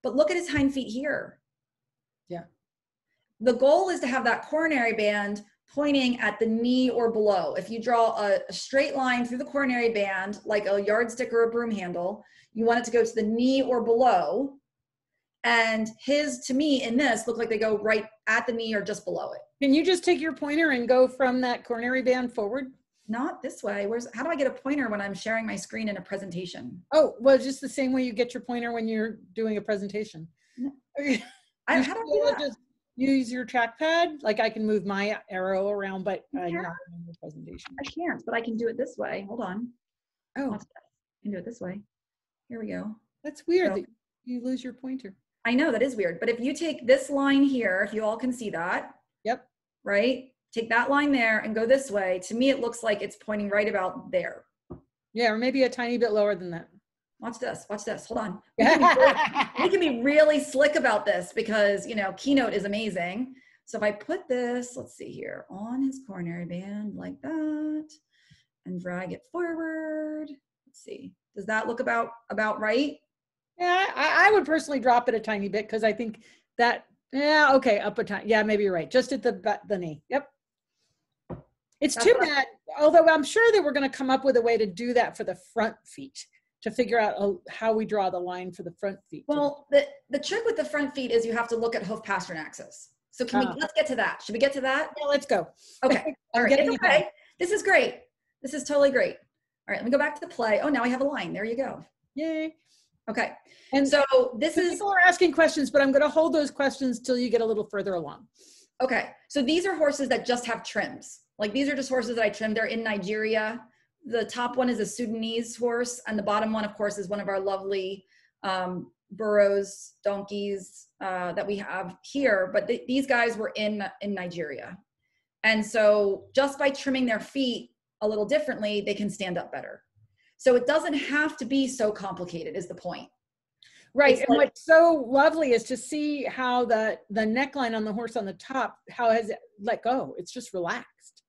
But look at his hind feet here. Yeah. The goal is to have that coronary band pointing at the knee or below. If you draw a, a straight line through the coronary band, like a yardstick or a broom handle, you want it to go to the knee or below. And his, to me, in this, look like they go right at the knee or just below it. Can you just take your pointer and go from that coronary band forward? Not this way. Where's, how do I get a pointer when I'm sharing my screen in a presentation? Oh, well, just the same way you get your pointer when you're doing a presentation. No. you I, how do I do that? Just use your trackpad. Like, I can move my arrow around, but uh, you're not doing the presentation. I can't, but I can do it this way. Hold on. Oh, I can do it this way. Here we go. That's weird so, that you lose your pointer. I know that is weird, but if you take this line here, if you all can see that, yep, right? Take that line there and go this way. To me, it looks like it's pointing right about there. Yeah, or maybe a tiny bit lower than that. Watch this, watch this, hold on. We can be really, we can be really slick about this because, you know, Keynote is amazing. So if I put this, let's see here, on his coronary band like that and drag it forward, let's see. Does that look about, about right? Yeah, I, I would personally drop it a tiny bit because I think that, yeah, okay, up a tiny, yeah, maybe you're right. Just at the the knee, yep. It's too bad, although I'm sure that we're going to come up with a way to do that for the front feet, to figure out a, how we draw the line for the front feet. Well, the, the trick with the front feet is you have to look at hoof pastern axis. So can uh, we, let's get to that. Should we get to that? Yeah, let's go. Okay. All right. It's okay. It. This is great. This is totally great. All right. Let me go back to the play. Oh, now I have a line. There you go. Yay. Okay. And so this is, people are asking questions, but I'm going to hold those questions till you get a little further along. Okay. So these are horses that just have trims. Like these are just horses that I trimmed. They're in Nigeria. The top one is a Sudanese horse. And the bottom one, of course, is one of our lovely um, burros, donkeys uh, that we have here. But th these guys were in, in Nigeria. And so just by trimming their feet a little differently, they can stand up better. So it doesn't have to be so complicated is the point. Right. It's and like, what's so lovely is to see how the, the neckline on the horse on the top, how has it let go? It's just relaxed.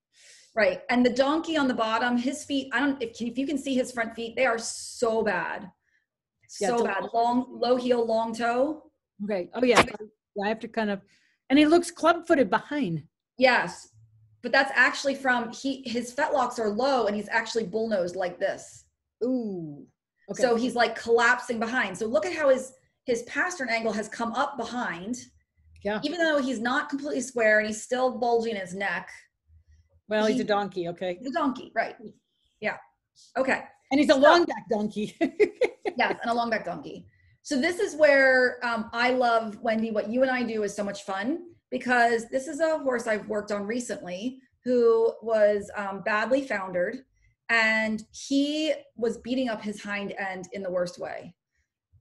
Right. And the donkey on the bottom, his feet, I don't, if, if you can see his front feet, they are so bad. Yeah, so bad. Long, low heel, long toe. Okay. Oh yeah. I have to kind of, and he looks club footed behind. Yes. But that's actually from, he, his fetlocks are low and he's actually bullnosed like this. Ooh. Okay. So he's like collapsing behind. So look at how his, his pastern angle has come up behind. Yeah. Even though he's not completely square and he's still bulging his neck. Well, he, he's a donkey. Okay. He's a donkey. Right. Yeah. Okay. And he's a so, long back donkey. Yes. And a long back donkey. So this is where um, I love, Wendy, what you and I do is so much fun because this is a horse I've worked on recently who was um, badly foundered. And he was beating up his hind end in the worst way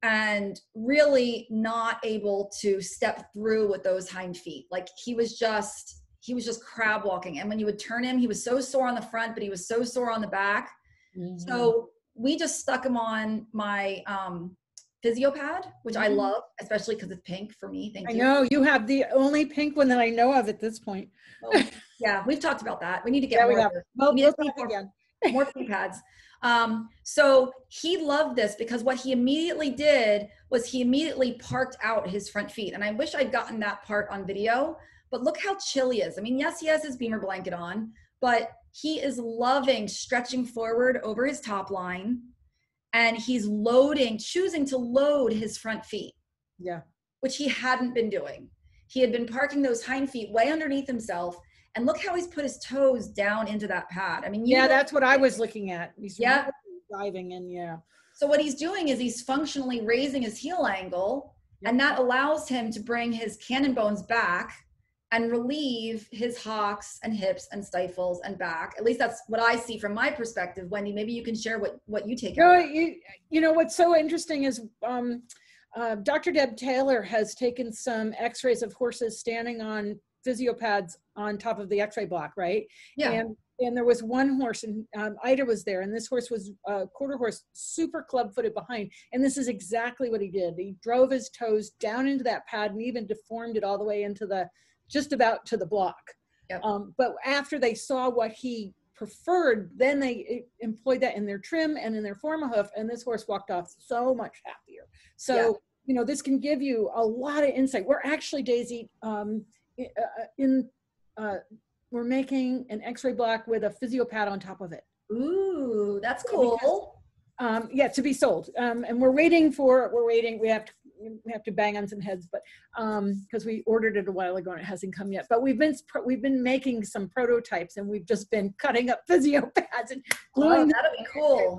and really not able to step through with those hind feet. Like he was just, he was just crab walking. And when you would turn him, he was so sore on the front, but he was so sore on the back. Mm-hmm. So we just stuck him on my um, physio pad, which mm-hmm. I love, especially because it's pink for me. Thank you. I know you have the only pink one that I know of at this point. Well, yeah, we've talked about that. We need to get yeah, more. We have. Well, we need we'll to again. More feet pads. Um, so he loved this because what he immediately did was he immediately parked out his front feet. And I wish I'd gotten that part on video, but look how chill he is. I mean, yes, he has his Beamer blanket on, but he is loving stretching forward over his top line and he's loading, choosing to load his front feet. Yeah. Which he hadn't been doing. He had been parking those hind feet way underneath himself. And look how he's put his toes down into that pad. I mean, you yeah, know, that's what I was looking at. He's yeah. really diving in, yeah. So what he's doing is he's functionally raising his heel angle, yeah. and that allows him to bring his cannon bones back and relieve his hocks and hips and stifles and back. At least that's what I see from my perspective. Wendy, maybe you can share what, what you take. No, you, you know, what's so interesting is um, uh, Doctor Deb Taylor has taken some x-rays of horses standing on physio pads on top of the x-ray block, right? Yeah. And, and there was one horse, and um, Ida was there, and this horse was a quarter horse, super club-footed behind, and this is exactly what he did. He drove his toes down into that pad and even deformed it all the way into the, just about to the block. Yep. Um, but after they saw what he preferred, then they employed that in their trim and in their forma hoof, and this horse walked off so much happier. So, yeah. you know, this can give you a lot of insight. We're actually, Daisy, um, Uh, in uh, we're making an x-ray block with a physio pad on top of it. Ooh, that's cool. Because, um, yeah, to be sold. Um, and we're waiting for, we're waiting, we have to, we have to bang on some heads, but um, because we ordered it a while ago and it hasn't come yet, but we've been, we've been making some prototypes and we've just been cutting up physio pads and gluing. Oh, that'll be cool.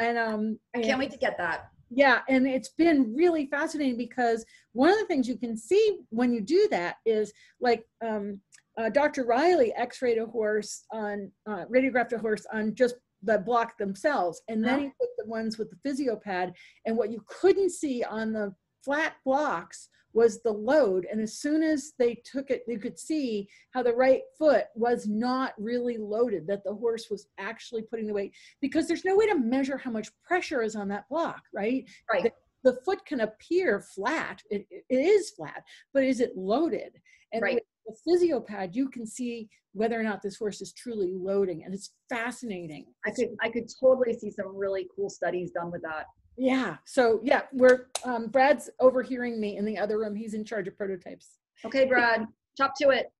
And um, I can't and, wait to get that. Yeah, and it's been really fascinating because one of the things you can see when you do that is like um, uh, Doctor Riley x-rayed a horse on, uh, radiographed a horse on just the block themselves. And then oh. he put the ones with the physio pad. And what you couldn't see on the flat blocks was the load. And as soon as they took it, you could see how the right foot was not really loaded, that the horse was actually putting the weight, because there's no way to measure how much pressure is on that block, right? Right. The, the foot can appear flat. It, it is flat, but is it loaded? And right. with the physio pad, you can see whether or not this horse is truly loading. And it's fascinating. I could, I could totally see some really cool studies done with that. Yeah. So yeah, we're, um, Brad's overhearing me in the other room. He's in charge of prototypes. Okay, Brad, chop to it.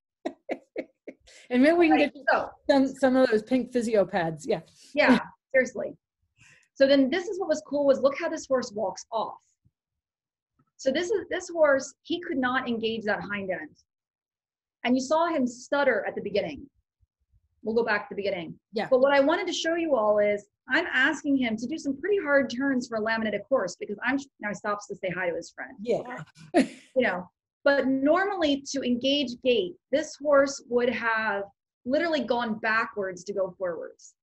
And maybe we can right, get so. some, some of those pink physio pads. Yeah. Yeah, seriously. So then this is what was cool was look how this horse walks off. So this is, this horse, he could not engage that hind end. And you saw him stutter at the beginning. We'll go back to the beginning. Yeah. But what I wanted to show you all is I'm asking him to do some pretty hard turns for a laminated course because I'm, now he stops to say hi to his friend. Yeah. You know, but normally to engage gait, this horse would have literally gone backwards to go forwards.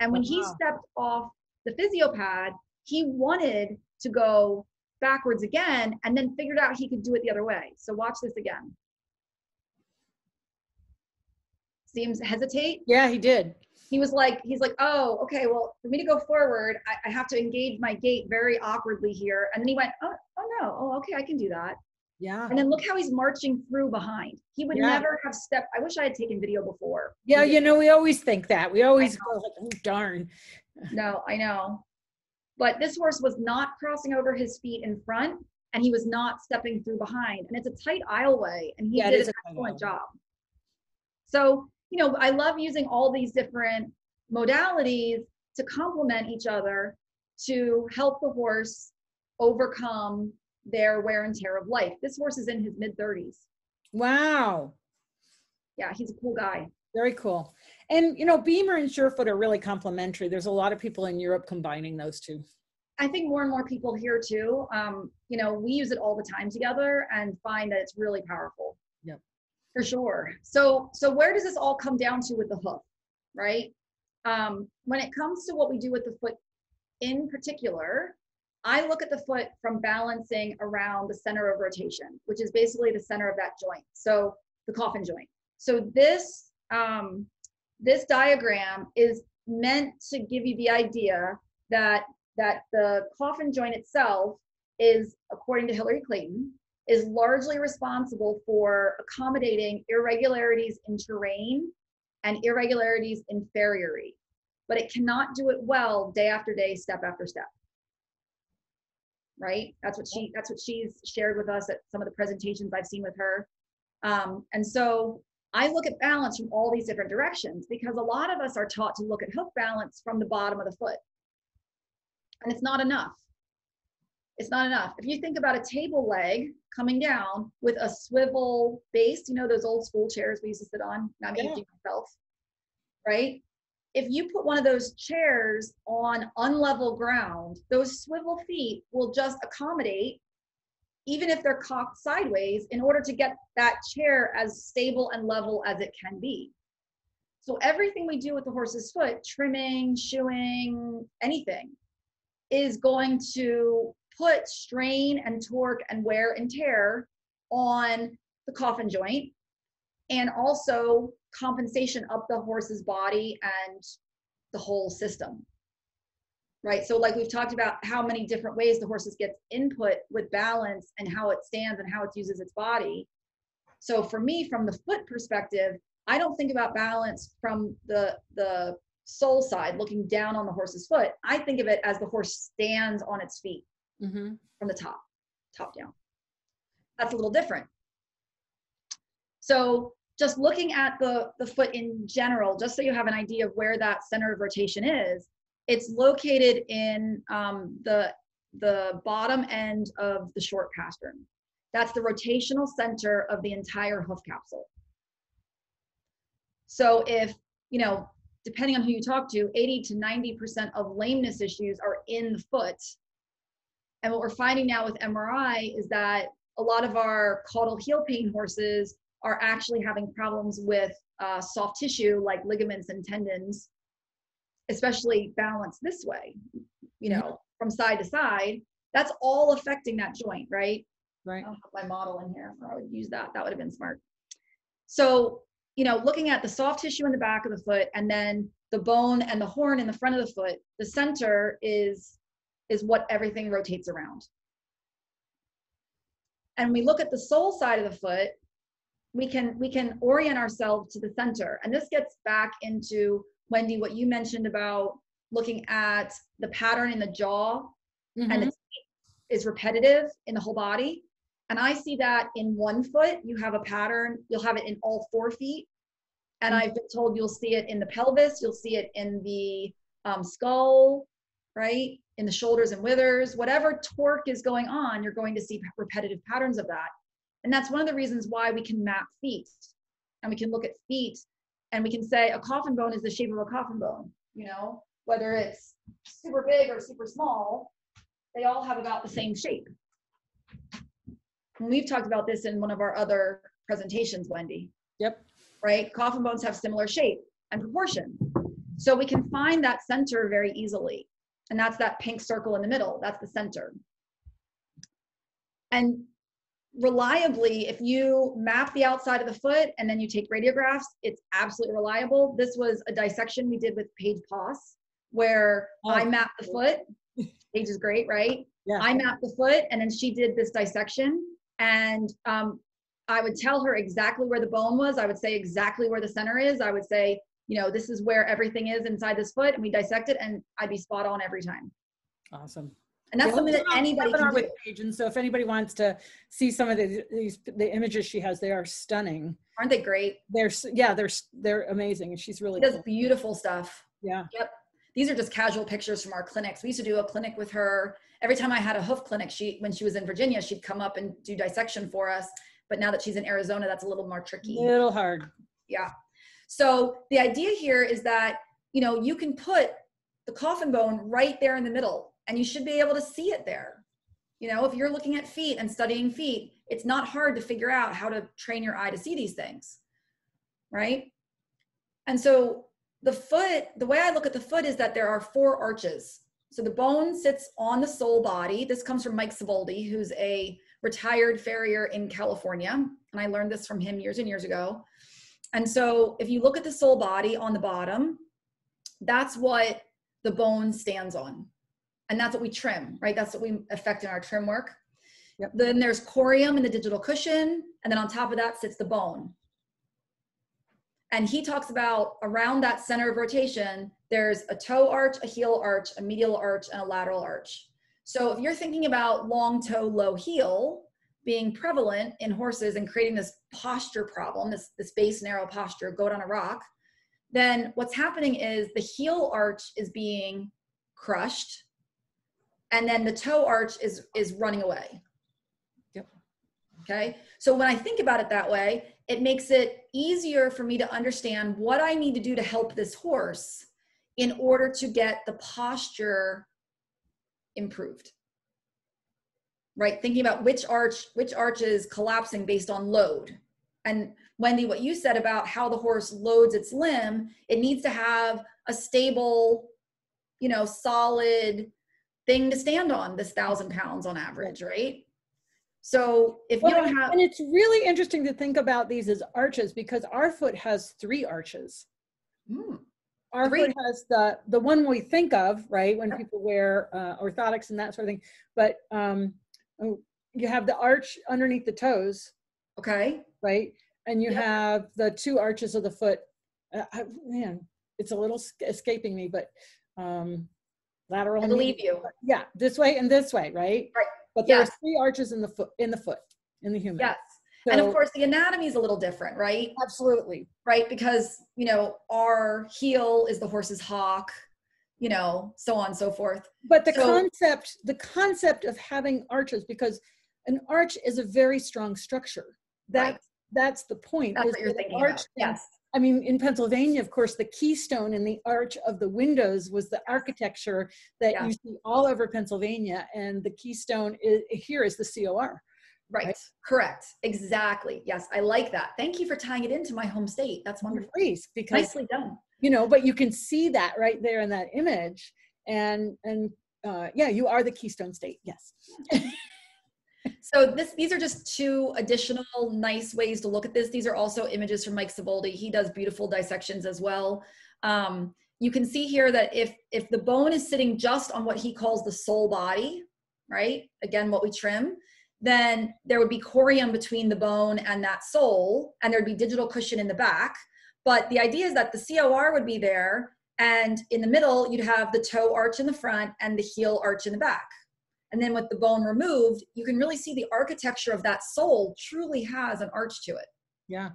And when wow. he stepped off the physio pad, he wanted to go backwards again and then figured out he could do it the other way. So watch this again. Seems hesitate. Yeah, he did. He was like, he's like, oh, okay, well, for me to go forward, I, I have to engage my gait very awkwardly here. And then he went, oh, oh no, oh, okay, I can do that. Yeah. And then look how he's marching through behind. He would yeah. never have stepped. I wish I had taken video before. Yeah, you know, we always think that. We always go like, oh, darn. No, I know. But this horse was not crossing over his feet in front, and he was not stepping through behind. And it's a tight aisleway, and he yeah, did an excellent job. So, you know, I love using all these different modalities to complement each other to help the horse overcome their wear and tear of life. This horse is in his mid thirties. Wow. Yeah, he's a cool guy. Very cool. And, you know, Beamer and Surefoot are really complementary. There's a lot of people in Europe combining those two. I think more and more people here too. Um, you know, we use it all the time together and find that it's really powerful. Yep. For sure. So, so where does this all come down to with the hoof, right? Um, when it comes to what we do with the foot in particular, I look at the foot from balancing around the center of rotation, which is basically the center of that joint. So the coffin joint. So this, um, this diagram is meant to give you the idea that, that the coffin joint itself is, according to Hilary Clayton, is largely responsible for accommodating irregularities in terrain and irregularities in farriery, but it cannot do it well day after day, step after step. Right? That's what she, that's what she's shared with us at some of the presentations I've seen with her. Um, and so I look at balance from all these different directions because a lot of us are taught to look at hoof balance from the bottom of the foot. And it's not enough. It's not enough. If you think about a table leg coming down with a swivel base, you know, those old school chairs we used to sit on, not me, yeah. myself, right? If you put one of those chairs on unlevel ground, those swivel feet will just accommodate, even if they're cocked sideways, in order to get that chair as stable and level as it can be. So everything we do with the horse's foot, trimming, shoeing, anything, is going to put strain and torque and wear and tear on the coffin joint, and also compensation up the horse's body and the whole system, right? So like we've talked about how many different ways the horse gets input with balance and how it stands and how it uses its body. So for me, from the foot perspective, I don't think about balance from the, the sole side, looking down on the horse's foot. I think of it as the horse stands on its feet. Mm-hmm. From the top, top down. That's a little different. So just looking at the, the foot in general, just so you have an idea of where that center of rotation is, it's located in um, the, the bottom end of the short pastern. That's the rotational center of the entire hoof capsule. So if, you know, depending on who you talk to, eighty to ninety percent of lameness issues are in the foot. And what we're finding now with M R I is that a lot of our caudal heel pain horses are actually having problems with uh, soft tissue like ligaments and tendons, especially balanced this way, you know, from side to side. That's all affecting that joint, right? Right. I don't have my model in here, or I would use that. That would have been smart. So, you know, looking at the soft tissue in the back of the foot and then the bone and the horn in the front of the foot, the center is is what everything rotates around. And we look at the sole side of the foot, we can, we can orient ourselves to the center. And this gets back into, Wendy, what you mentioned about looking at the pattern in the jaw, mm-hmm. and it is repetitive in the whole body. And I see that in one foot, you have a pattern, you'll have it in all four feet. And mm-hmm. I've been told you'll see it in the pelvis, you'll see it in the um, skull, right? In the shoulders and withers, whatever torque is going on, you're going to see repetitive patterns of that. And that's one of the reasons why we can map feet. and we can look at feet and we can say a coffin bone is the shape of a coffin bone, you know, whether it's super big or super small, they all have about the same shape. And we've talked about this in one of our other presentations, Wendy. Yep. Right? Coffin bones have similar shape and proportion. So we can find that center very easily. And that's that pink circle in the middle. That's the center. And reliably, if you map the outside of the foot and then you take radiographs, it's absolutely reliable. This was a dissection we did with Paige Poss, where oh, I mapped the foot. Paige is great, right? Yeah. I mapped the foot, and then she did this dissection. And um, I would tell her exactly where the bone was. I would say exactly where the center is. I would say, you know, this is where everything is inside this foot, and we dissect it, and I'd be spot on every time. Awesome. And that's yeah, something that anybody can do. Page, and so if anybody wants to see some of the, these, the images she has, they are stunning. Aren't they great? They're, yeah, they're, they're amazing. And she's really she does cool. beautiful stuff. Yeah. Yep. These are just casual pictures from our clinics. We used to do a clinic with her. Every time I had a hoof clinic, she, when she was in Virginia, she'd come up and do dissection for us. But now that she's in Arizona, that's a little more tricky. A little hard. Yeah. So the idea here is that, you know, you can put the coffin bone right there in the middle. And you should be able to see it there. You know, if you're looking at feet and studying feet, it's not hard to figure out how to train your eye to see these things, right? And so the foot, the way I look at the foot is that there are four arches. So the bone sits on the sole body. This comes from Mike Savoldi, who's a retired farrier in California. And I learned this from him years and years ago. And so if you look at the sole body on the bottom, that's what the bone stands on. And that's what we trim, right? That's what we affect in our trim work. Yep. Then there's corium in the digital cushion. And then on top of that sits the bone. And he talks about around that center of rotation, there's a toe arch, a heel arch, a medial arch, and a lateral arch. So if you're thinking about long toe, low heel being prevalent in horses and creating this posture problem, this, this base narrow posture, goat on a rock, then what's happening is the heel arch is being crushed. And then the toe arch is, is running away. Yep. Okay. So when I think about it that way, it makes it easier for me to understand what I need to do to help this horse in order to get the posture improved. Right. Thinking about which arch, which arch is collapsing based on load. And Wendy, what you said about how the horse loads its limb, it needs to have a stable, you know, solid thing to stand on, this thousand pounds on average, right? So if well, you don't have, and it's really interesting to think about these as arches, because our foot has three arches. Mm, our three. foot has the the one we think of, right, when yeah. people wear uh, orthotics and that sort of thing. But um, you have the arch underneath the toes, okay, right, and you yeah. have the two arches of the foot. Uh, I, man, it's a little escaping me, but. Um, Lateral. I believe you. Yeah, this way and this way, right? Right. But there yes. are three arches in the foot, in the foot, in the human. Yes. So, and of course, the anatomy is a little different, right? Absolutely. Right, because you know our heel is the horse's hock, you know, so on and so forth. But the so, concept, the concept of having arches, because an arch is a very strong structure. That's right. That's the point. That's what you're thinking arch about. Yes. I mean, in Pennsylvania, of course, the keystone in the arch of the windows was the architecture that yeah. you see all over Pennsylvania. And the keystone is, here is the C O R. Right. right. Correct. Exactly. Yes. I like that. Thank you for tying it into my home state. That's wonderful. Please, because, nicely done. You know, but you can see that right there in that image. And, and uh, yeah, you are the keystone state. Yes. So this, these are just two additional nice ways to look at this. These are also images from Mike Savoldi. He does beautiful dissections as well. Um, you can see here that if, if the bone is sitting just on what he calls the sole body, right? Again, what we trim, then there would be corium between the bone and that sole, and there'd be digital cushion in the back. But the idea is that the C O R would be there, and in the middle, you'd have the toe arch in the front and the heel arch in the back. And then with the bone removed, you can really see the architecture of that sole truly has an arch to it. Yeah.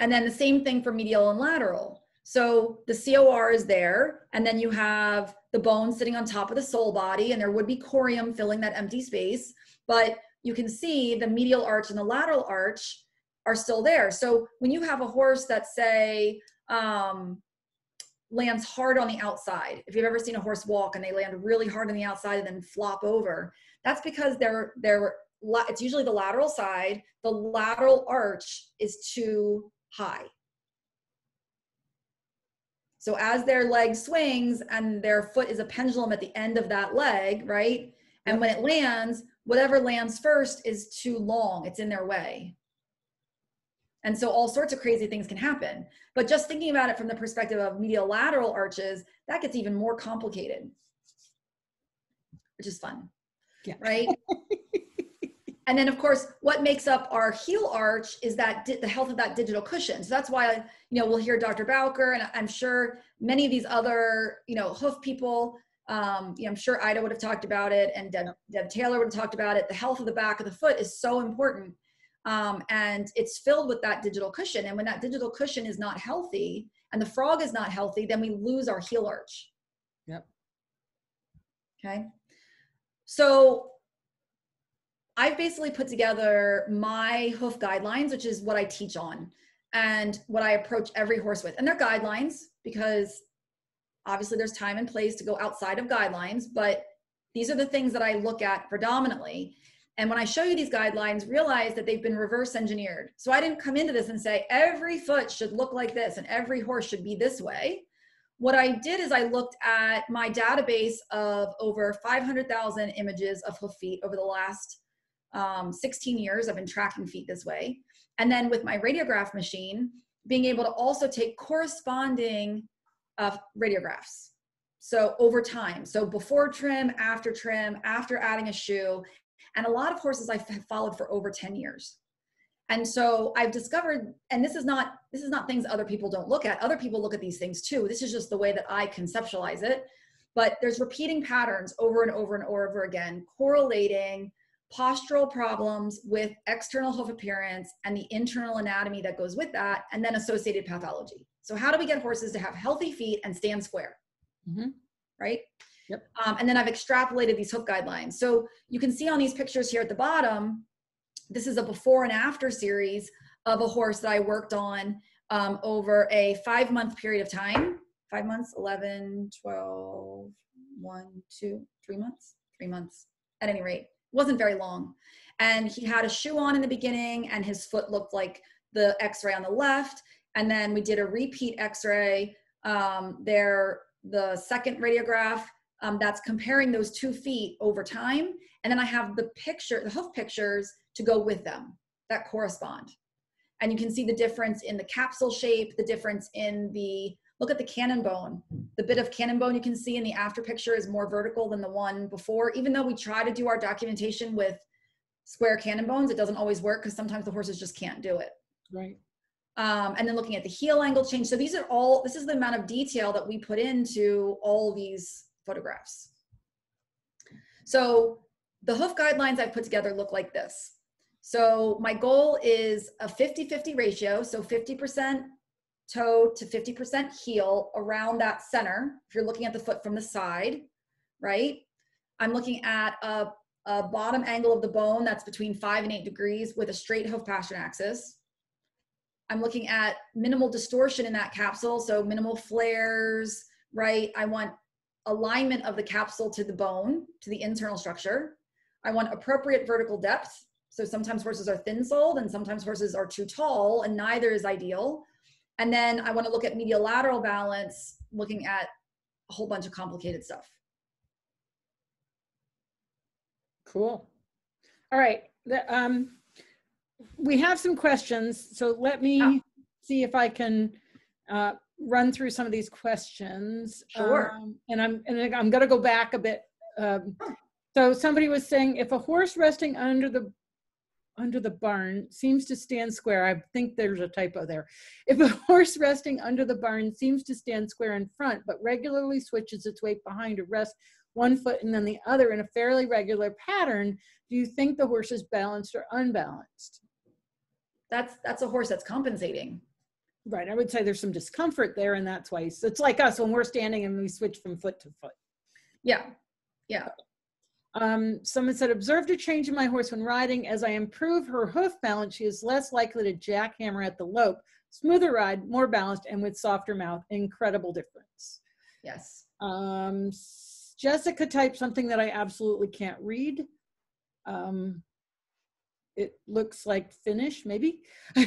And then the same thing for medial and lateral. So the C O R is there, and then you have the bone sitting on top of the sole body, and there would be corium filling that empty space. But you can see the medial arch and the lateral arch are still there. So when you have a horse that, say, um, lands hard on the outside, if you've ever seen a horse walk and they land really hard on the outside and then flop over, that's because they're, they're, it's usually the lateral side, the lateral arch is too high. So as their leg swings and their foot is a pendulum at the end of that leg, right? And when it lands, whatever lands first is too long. It's in their way. And so all sorts of crazy things can happen. But just thinking about it from the perspective of medial lateral arches, that gets even more complicated, which is fun, yeah. Right? And then, of course, what makes up our heel arch is that the health of that digital cushion. So that's why, you know, we'll hear Doctor Bowker, and I'm sure many of these other, you know, hoof people, um, you know, I'm sure Ida would have talked about it, and Deb, Deb Taylor would have talked about it. The health of the back of the foot is so important. Um, and it's filled with that digital cushion. And when that digital cushion is not healthy and the frog is not healthy, then we lose our heel arch. Yep. Okay. So I've basically put together my hoof guidelines, which is what I teach on and what I approach every horse with. And they're guidelines because obviously there's time and place to go outside of guidelines, but these are the things that I look at predominantly. And when I show you these guidelines, realize that they've been reverse engineered. So I didn't come into this and say, every foot should look like this and every horse should be this way. What I did is I looked at my database of over five hundred thousand images of hoof feet over the last um, sixteen years. I've been tracking feet this way. And then with my radiograph machine, being able to also take corresponding uh, radiographs. So over time, so before trim, after trim, after adding a shoe. And a lot of horses I've followed for over ten years. And so I've discovered, and this is not, this is not things other people don't look at. Other people look at these things too. This is just the way that I conceptualize it. But there's repeating patterns over and over and over again, correlating postural problems with external hoof appearance and the internal anatomy that goes with that, and then associated pathology. So how do we get horses to have healthy feet and stand square? Mm-hmm. Right? Yep. Um, and then I've extrapolated these hoof guidelines. So you can see on these pictures here at the bottom, this is a before and after series of a horse that I worked on um, over a five month period of time, five months, eleven, twelve, one, two, three months, three months. At any rate, it wasn't very long. And he had a shoe on in the beginning and his foot looked like the x-ray on the left. And then we did a repeat x-ray um, there, the second radiograph. Um, that's comparing those two feet over time. And then I have the picture, the hoof pictures to go with them that correspond. And you can see the difference in the capsule shape, the difference in the, look at the cannon bone. The bit of cannon bone you can see in the after picture is more vertical than the one before. Even though we try to do our documentation with square cannon bones, it doesn't always work because sometimes the horses just can't do it. Right. Um, and then looking at the heel angle change. So these are all, this is the amount of detail that we put into all these photographs. So the hoof guidelines I've put together look like this. So my goal is a fifty fifty ratio. So fifty percent toe to fifty percent heel around that center. If you're looking at the foot from the side, right? I'm looking at a, a bottom angle of the bone that's between five and eight degrees with a straight hoof pastern axis. I'm looking at minimal distortion in that capsule. So minimal flares, right? I want alignment of the capsule to the bone, to the internal structure. I want appropriate vertical depth. So sometimes horses are thin-soled and sometimes horses are too tall, and neither is ideal. And then I want to look at medial lateral balance, looking at a whole bunch of complicated stuff. Cool. All right. The, um, we have some questions. So let me yeah. see if I can uh, run through some of these questions. Sure. Um, and I'm and I'm going to go back a bit. Um, so somebody was saying, if a horse resting under the under the barn seems to stand square, I think there's a typo there. If a horse resting under the barn seems to stand square in front, but regularly switches its weight behind to rest one foot and then the other in a fairly regular pattern, do you think the horse is balanced or unbalanced? That's that's a horse that's compensating. Right, I would say there's some discomfort there, and that's why it's like us when we're standing and we switch from foot to foot. Yeah, yeah. Um, someone said, observed a change in my horse when riding. As I improve her hoof balance, she is less likely to jackhammer at the lope. Smoother ride, more balanced, and with softer mouth. Incredible difference. Yes. Um, Jessica typed something that I absolutely can't read. Um, it looks like Finnish, maybe. um,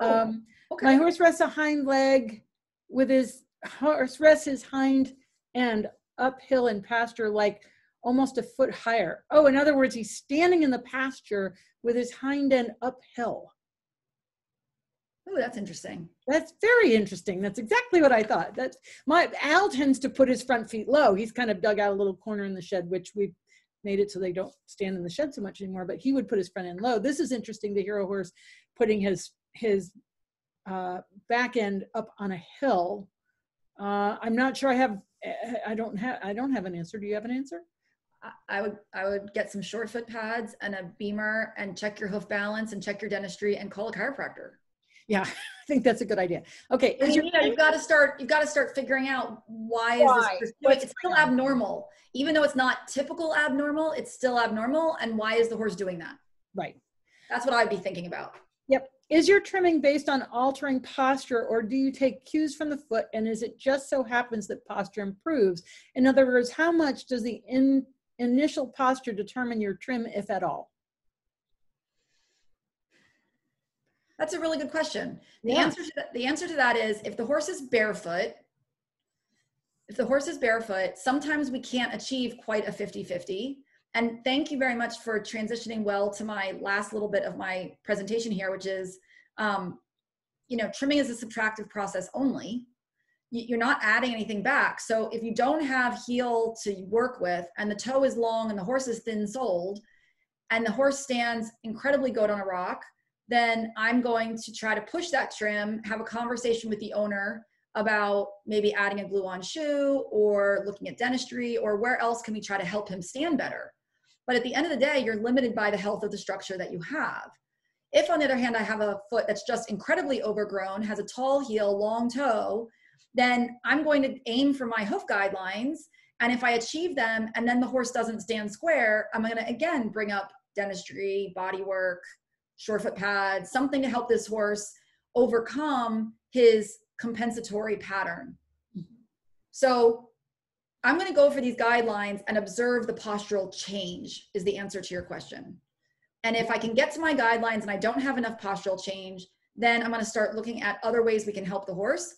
oh, okay. My horse rests a hind leg with his horse rests his hind end uphill in pasture like almost a foot higher. Oh, in other words, he's standing in the pasture with his hind end uphill. Oh, that's interesting. That's very interesting. That's exactly what I thought. That's my Al tends to put his front feet low. He's kind of dug out a little corner in the shed, which we've made it so they don't stand in the shed so much anymore, but he would put his front end low. This is interesting to hear a horse putting his his uh, back end up on a hill. Uh, I'm not sure I have, I don't have, I don't have an answer. Do you have an answer? I would, I would get some Surefoot pads and a Beamer and check your hoof balance and check your dentistry and call a chiropractor. Yeah, I think that's a good idea. Okay. I mean, you know, you've got to start, you've got to start figuring out why, why? is this, it's still abnormal. Even though it's not typical abnormal, it's still abnormal. And why is the horse doing that? Right. That's what I'd be thinking about. Yep. Is your trimming based on altering posture, or do you take cues from the foot? And is it just so happens that posture improves? In other words, how much does the in, initial posture determine your trim, if at all? That's a really good question. The, yeah. answer to that, the answer to that is if the horse is barefoot, if the horse is barefoot, sometimes we can't achieve quite a fifty fifty. And thank you very much for transitioning well to my last little bit of my presentation here, which is, um, you know, trimming is a subtractive process only. You're not adding anything back. So if you don't have heel to work with and the toe is long and the horse is thin-soled and the horse stands incredibly good on a rock, then I'm going to try to push that trim, have a conversation with the owner about maybe adding a glue-on shoe or looking at dentistry or where else can we try to help him stand better. But at the end of the day, you're limited by the health of the structure that you have. If, on the other hand, I have a foot that's just incredibly overgrown, has a tall heel, long toe, then I'm going to aim for my hoof guidelines. And if I achieve them and then the horse doesn't stand square, I'm going to, again, bring up dentistry, body work, Surefoot pads, something to help this horse overcome his compensatory pattern. Mm-hmm. So I'm going to go for these guidelines and observe the postural change is the answer to your question. And if I can get to my guidelines and I don't have enough postural change, then I'm going to start looking at other ways we can help the horse.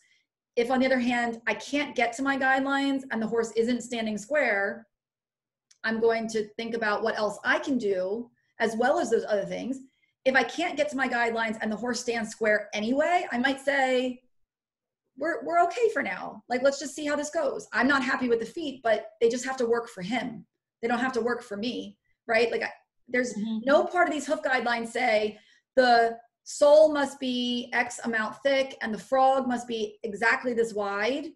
If, on the other hand, I can't get to my guidelines and the horse isn't standing square, I'm going to think about what else I can do as well as those other things. If I can't get to my guidelines and the horse stands square anyway, I might say, we're, we're okay for now. Like, let's just see how this goes. I'm not happy with the feet, but they just have to work for him. They don't have to work for me, right? Like I, there's mm-hmm. no part of these hoof guidelines say the sole must be X amount thick and the frog must be exactly this wide,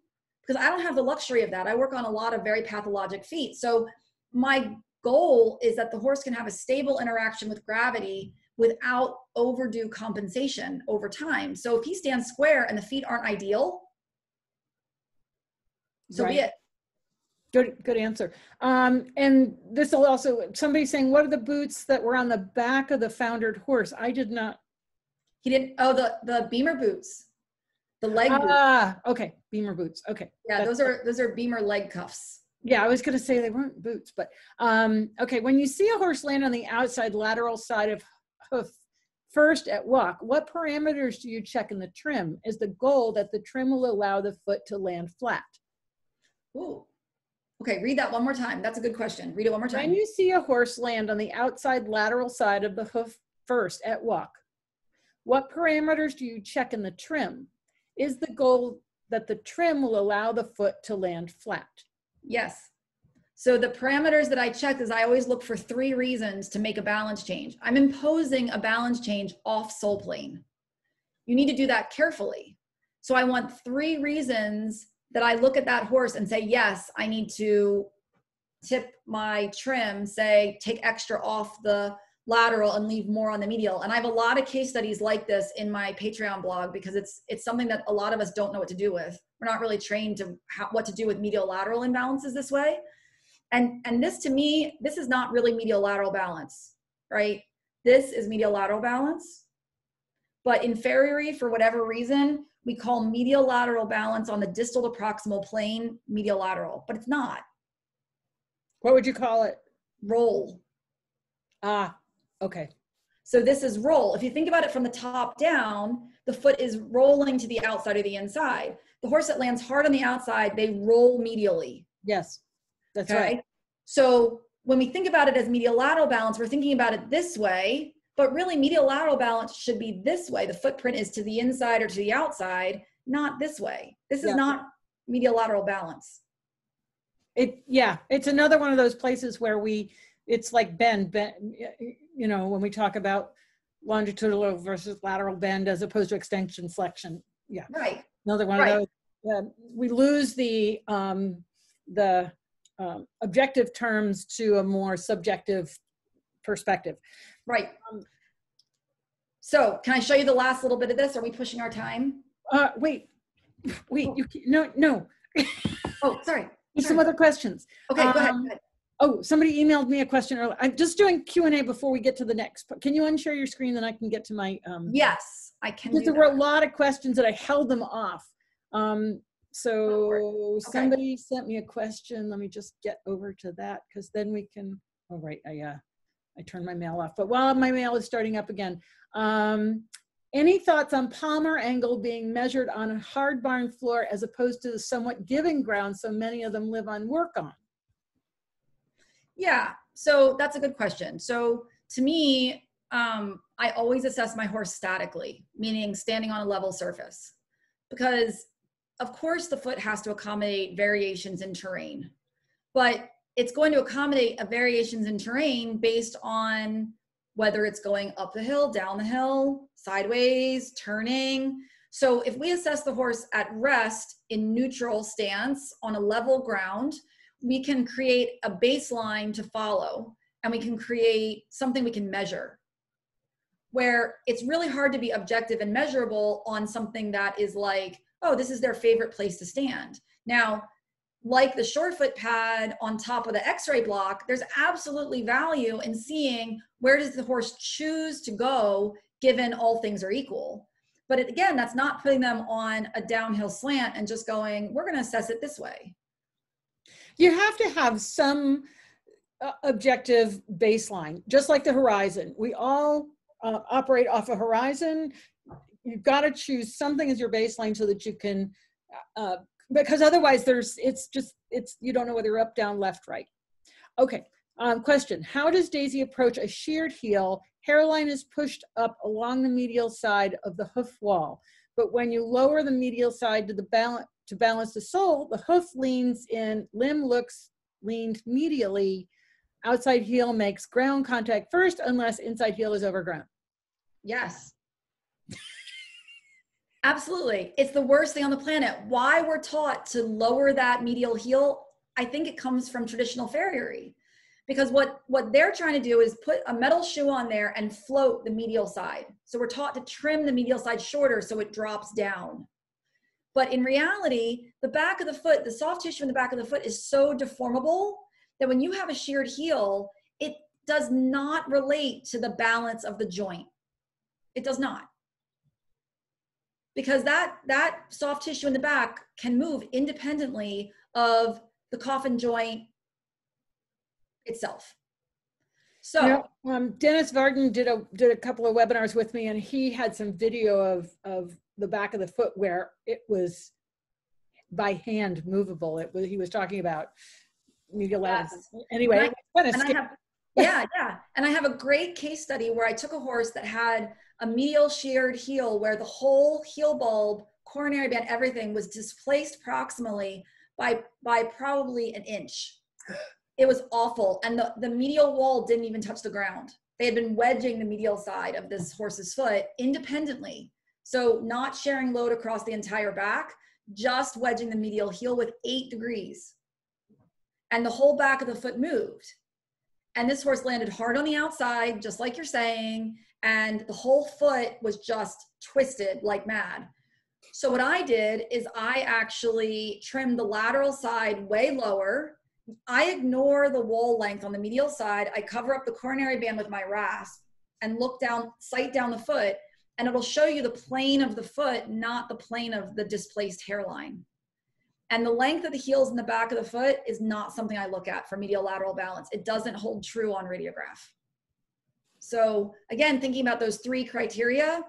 because I don't have the luxury of that. I work on a lot of very pathologic feet. So my goal is that the horse can have a stable interaction with gravity without overdue compensation over time. So if he stands square and the feet aren't ideal, so right. be it. Good, good answer. Um, and this will also, somebody saying, what are the boots that were on the back of the foundered horse? I did not. He didn't, oh, the, the Beamer boots, the leg boots. Ah, okay, Beamer boots, okay. Yeah, That's those are those are Beamer leg cuffs. Yeah, I was gonna say they weren't boots, but, um, okay, when you see a horse land on the outside lateral side of hoof first at walk, what parameters do you check in the trim? Is the goal that the trim will allow the foot to land flat? Ooh. Okay, read that one more time. That's a good question. Read it one more time. When you see a horse land on the outside lateral side of the hoof first at walk, what parameters do you check in the trim? Is the goal that the trim will allow the foot to land flat? Yes. So the parameters that I check is I always look for three reasons to make a balance change. I'm imposing a balance change off sole plane. You need to do that carefully. So I want three reasons that I look at that horse and say, yes, I need to tip my trim, say, take extra off the lateral and leave more on the medial. And I have a lot of case studies like this in my Patreon blog because it's it's something that a lot of us don't know what to do with. We're not really trained to how, what to do with medial lateral imbalances this way. And, and this to me, this is not really medial-lateral balance, right? This is medial-lateral balance, but inferiorly, for whatever reason, we call medial-lateral balance on the distal to proximal plane medial-lateral, but it's not. What would you call it? Roll. Ah, okay. So this is roll. If you think about it from the top down, the foot is rolling to the outside or the inside. The horse that lands hard on the outside, they roll medially. Yes, that's okay? Right. So when we think about it as medial lateral balance, we're thinking about it this way, but really medial lateral balance should be this way. The footprint is to the inside or to the outside, not this way. This is yeah. not medial lateral balance. It, yeah, it's another one of those places where we, it's like bend, bend, you know, when we talk about longitudinal versus lateral bend as opposed to extension flexion. Yeah. Right. Another one right. of those. Uh, we lose the, um, the um, objective terms to a more subjective perspective. Right. Um, so can I show you the last little bit of this? Are we pushing our time? Uh, wait, wait, oh. you can't, no, no. oh, sorry. There's some other questions. Okay, um, go ahead. Go ahead. Oh, somebody emailed me a question earlier. I'm just doing Q and A before we get to the next. Can you unshare your screen, then I can get to my... Um, yes, I can do There that. were a lot of questions that I held them off. Um, so okay. somebody sent me a question. Let me just get over to that, because then we can... Oh, right, I, uh, I turned my mail off. But while my mail is starting up again, um, any thoughts on palmar angle being measured on a hard barn floor as opposed to the somewhat giving ground so many of them live on work on? Yeah, so that's a good question. So to me, um, I always assess my horse statically, meaning standing on a level surface, because of course the foot has to accommodate variations in terrain, but it's going to accommodate a variations in terrain based on whether it's going up the hill, down the hill, sideways, turning. So if we assess the horse at rest in neutral stance on a level ground, we can create a baseline to follow, and we can create something we can measure, where it's really hard to be objective and measurable on something that is like, oh, this is their favorite place to stand. Now, like the Surefoot pad on top of the x-ray block, there's absolutely value in seeing where does the horse choose to go given all things are equal. But it, again, that's not putting them on a downhill slant and just going, we're gonna assess it this way. You have to have some uh, objective baseline, just like the horizon. We all uh, operate off a horizon. You've got to choose something as your baseline so that you can, uh, because otherwise there's, it's just, it's, you don't know whether you're up, down, left, right. Okay, um, question. How does Daisy approach a sheared heel? Hairline is pushed up along the medial side of the hoof wall, but when you lower the medial side to the balance, to balance the sole, the hoof leans in, limb looks leaned medially. Outside heel makes ground contact first, unless inside heel is overgrown. Yes. Absolutely. It's the worst thing on the planet. Why we're taught to lower that medial heel, I think it comes from traditional farriery. Because what, what they're trying to do is put a metal shoe on there and float the medial side. So we're taught to trim the medial side shorter so it drops down. But in reality, the back of the foot, the soft tissue in the back of the foot is so deformable that when you have a sheared heel, it does not relate to the balance of the joint. It does not. Because that, that soft tissue in the back can move independently of the coffin joint itself. So you know, um, Dennis Varden did a, did a couple of webinars with me, and he had some video of, of the back of the foot where it was by hand movable. It was, he was talking about medial lateral. Yes. Anyway, and I, kind of and I have, yeah, yeah. And I have a great case study where I took a horse that had a medial sheared heel where the whole heel bulb, coronary band, everything was displaced proximally by, by probably an inch. It was awful. And the, the medial wall didn't even touch the ground. They had been wedging the medial side of this horse's foot independently. So not sharing load across the entire back, just wedging the medial heel with eight degrees. And the whole back of the foot moved. And this horse landed hard on the outside, just like you're saying, and the whole foot was just twisted like mad. So what I did is I actually trimmed the lateral side way lower, I ignore the wall length on the medial side. I cover up the coronary band with my rasp and look down, sight down the foot, and it'll show you the plane of the foot, not the plane of the displaced hairline. And the length of the heels in the back of the foot is not something I look at for medial lateral balance. It doesn't hold true on radiograph. So again, thinking about those three criteria,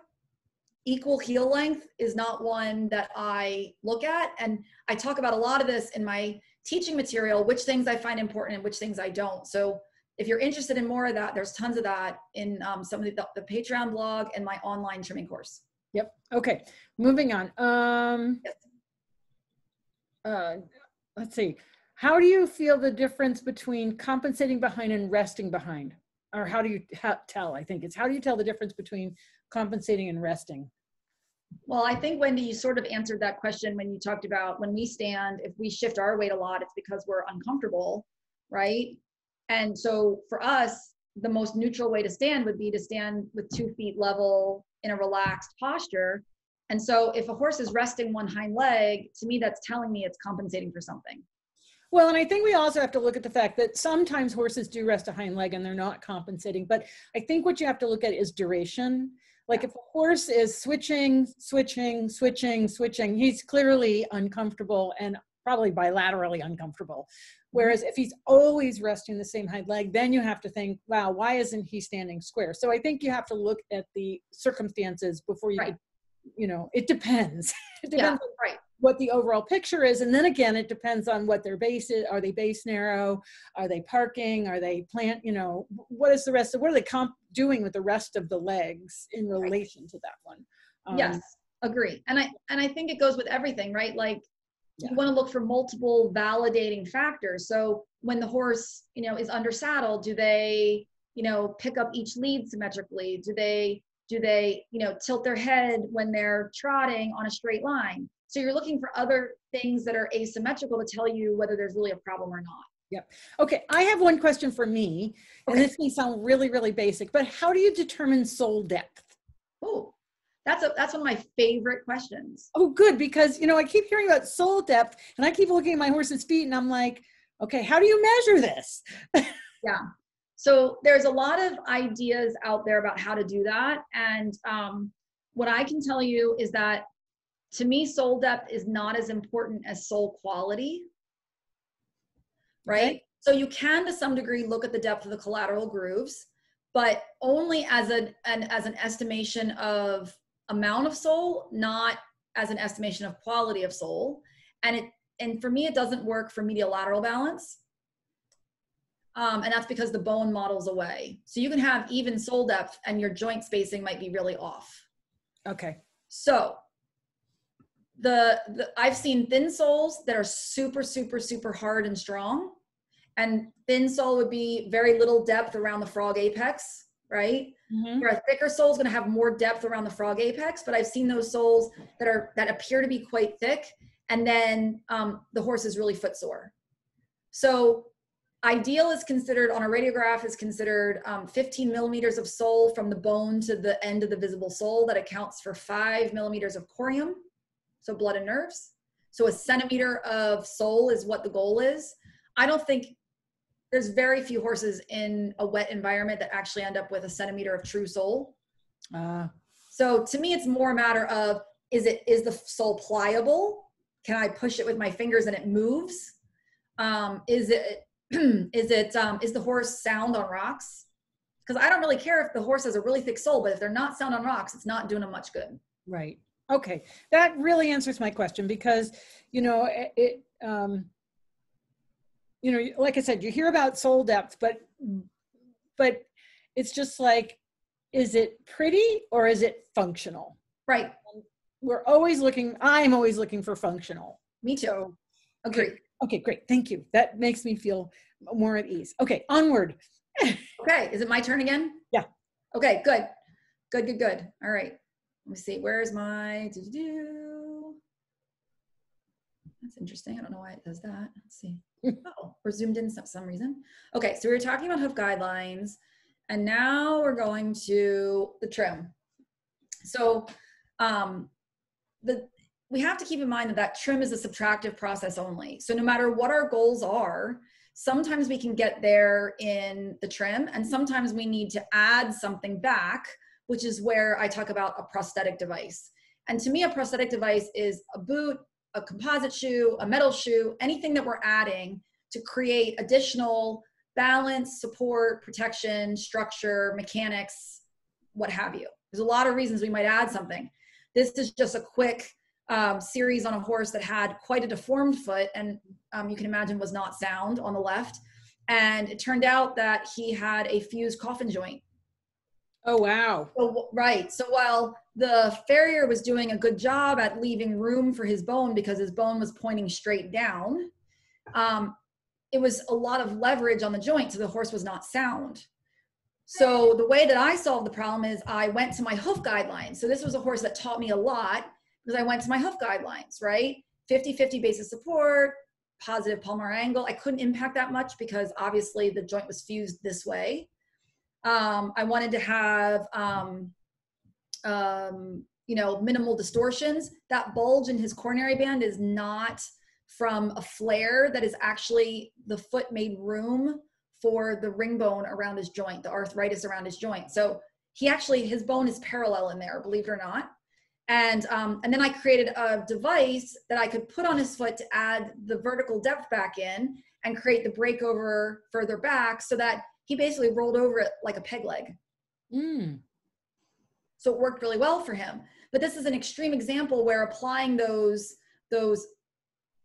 equal heel length is not one that I look at. And I talk about a lot of this in my teaching material, which things I find important and which things I don't. So if you're interested in more of that, there's tons of that in um, some of the, the Patreon blog and my online trimming course. Yep. Okay. Moving on. Um, yes. uh, let's see. How do you feel the difference between compensating behind and resting behind? Or how do you how, tell, I think it's, how do you tell the difference between compensating and resting? Well, I think, Wendy, you sort of answered that question when you talked about when we stand, if we shift our weight a lot, it's because we're uncomfortable, right? And so for us, the most neutral way to stand would be to stand with two feet level in a relaxed posture. And so if a horse is resting one hind leg, to me, that's telling me it's compensating for something. Well, and I think we also have to look at the fact that sometimes horses do rest a hind leg and they're not compensating. But I think what you have to look at is duration. Like if a horse is switching, switching, switching, switching, he's clearly uncomfortable and probably bilaterally uncomfortable. Whereas if he's always resting the same hind leg, then you have to think, wow, why isn't he standing square? So I think you have to look at the circumstances before you, right. could, you know, it depends. It depends yeah, on right. what the overall picture is. And then again, it depends on what their base is. Are they base narrow? Are they parking? Are they plant? You know, what is the rest of, what are they comp doing with the rest of the legs in relation right. to that one? Um, yes, agree. And I, and I think it goes with everything, right? Like yeah. you want to look for multiple validating factors. So when the horse, you know, is under saddle, do they, you know, pick up each lead symmetrically? Do they, do they, you know, tilt their head when they're trotting on a straight line? So you're looking for other things that are asymmetrical to tell you whether there's really a problem or not. Yep. Okay. I have one question for me, okay. and this may sound really, really basic, but how do you determine sole depth? Oh, that's a, that's one of my favorite questions. Oh, good. Because, you know, I keep hearing about sole depth and I keep looking at my horse's feet and I'm like, okay, how do you measure this? Yeah. So there's a lot of ideas out there about how to do that. And um, what I can tell you is that to me, sole depth is not as important as sole quality, right? Okay. So you can, to some degree, look at the depth of the collateral grooves, but only as an, an, as an estimation of amount of sole, not as an estimation of quality of sole. And, it, and for me, it doesn't work for medial lateral balance. Um, and that's because the bone models away. So you can have even sole depth and your joint spacing might be really off. Okay. So The, the, I've seen thin soles that are super, super, super hard and strong, and thin sole would be very little depth around the frog apex, right? Mm-hmm. Where a thicker sole is going to have more depth around the frog apex, but I've seen those soles that are, that appear to be quite thick. And then um, the horse is really foot sore. So ideal is considered on a radiograph is considered um, fifteen millimeters of sole from the bone to the end of the visible sole. That accounts for five millimeters of corium. So blood and nerves. So a centimeter of sole is what the goal is. I don't think there's very few horses in a wet environment that actually end up with a centimeter of true sole. Uh, so to me, it's more a matter of, is it, is the sole pliable? Can I push it with my fingers and it moves? Um, is it, is it, um, is the horse sound on rocks? Because I don't really care if the horse has a really thick sole, but if they're not sound on rocks, it's not doing them much good. Right. Okay, that really answers my question because, you know, it, it um, you know, like I said, you hear about sole depth, but, but it's just like, is it pretty or is it functional? Right. We're always looking, I'm always looking for functional. Me too. So, okay. Okay, great. Thank you. That makes me feel more at ease. Okay, onward. Okay, is it my turn again? Yeah. Okay, good. Good, good, good. All right. Let me see, where's my do-do-do? That's interesting. I don't know why it does that. Let's see. Oh, we're zoomed in for some reason. Okay, so we were talking about hoof guidelines, and now we're going to the trim. So um, the, we have to keep in mind that that trim is a subtractive process only. So no matter what our goals are, Sometimes we can get there in the trim, and sometimes we need to add something back, which is where I talk about a prosthetic device. And to me, a prosthetic device is a boot, a composite shoe, a metal shoe, anything that we're adding to create additional balance, support, protection, structure, mechanics, what have you. There's a lot of reasons we might add something. This is just a quick um, series on a horse that had quite a deformed foot, and um, you can imagine was not sound on the left. And it turned out that he had a fused coffin joint. Oh, wow. So, right. So while the farrier was doing a good job at leaving room for his bone because his bone was pointing straight down, um, it was a lot of leverage on the joint, so the horse was not sound. So the way that I solved the problem is I went to my hoof guidelines. So this was a horse that taught me a lot because I went to my hoof guidelines, right? fifty fifty basis support, positive palmar angle. I couldn't impact that much because obviously the joint was fused this way. Um, I wanted to have, um, um, you know, minimal distortions. That bulge in his coronary band is not from a flare. That is actually the foot made room for the ring bone around his joint, the arthritis around his joint. So he actually, his bone is parallel in there, believe it or not. And, um, and then I created a device that I could put on his foot to add the vertical depth back in and create the breakover further back so that he basically rolled over it like a peg leg. Mm. So it worked really well for him. But this is an extreme example where applying those, those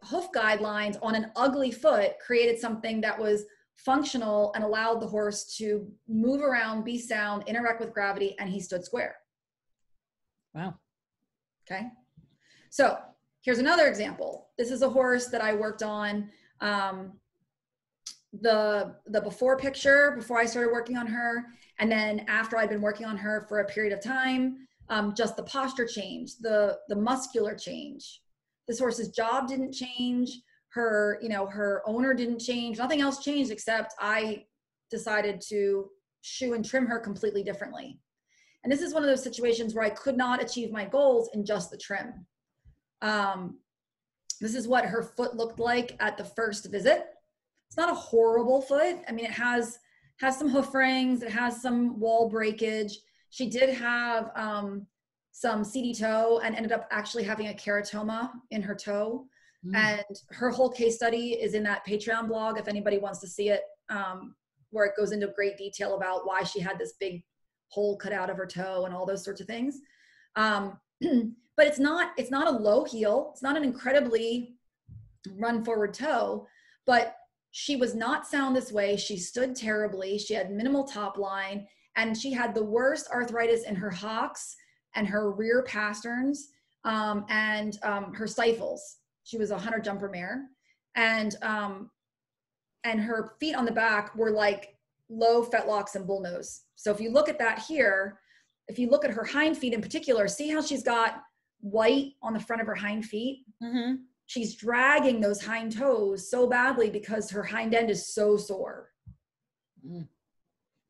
hoof guidelines on an ugly foot created something that was functional and allowed the horse to move around, be sound, interact with gravity, and he stood square. Wow. Okay. So here's another example. This is a horse that I worked on. Um, the the before picture, before I started working on her, and then after I'd been working on her for a period of time, um, just the posture change, the the muscular change. This horse's job didn't change, her, you know, her owner didn't change, nothing else changed except I decided to shoe and trim her completely differently. And this is one of those situations where I could not achieve my goals in just the trim. Um, this is what her foot looked like at the first visit. It's not a horrible foot. I mean, it has, has some hoof rings. It has some wall breakage. She did have um, some seedy toe and ended up actually having a keratoma in her toe. Mm. And her whole case study is in that Patreon blog, if anybody wants to see it, um, where it goes into great detail about why she had this big hole cut out of her toe and all those sorts of things. Um, but it's not, it's not a low heel. It's not an incredibly run forward toe, but she was not sound this way. She stood terribly. She had minimal top line, and she had the worst arthritis in her hocks and her rear pasterns um, and um, her stifles. She was a hunter jumper mare, and um, and her feet on the back were like low fetlocks and bullnose. So if you look at that here, if you look at her hind feet in particular, see how she's got white on the front of her hind feet? Mm-hmm. She's dragging those hind toes so badly because her hind end is so sore. Mm.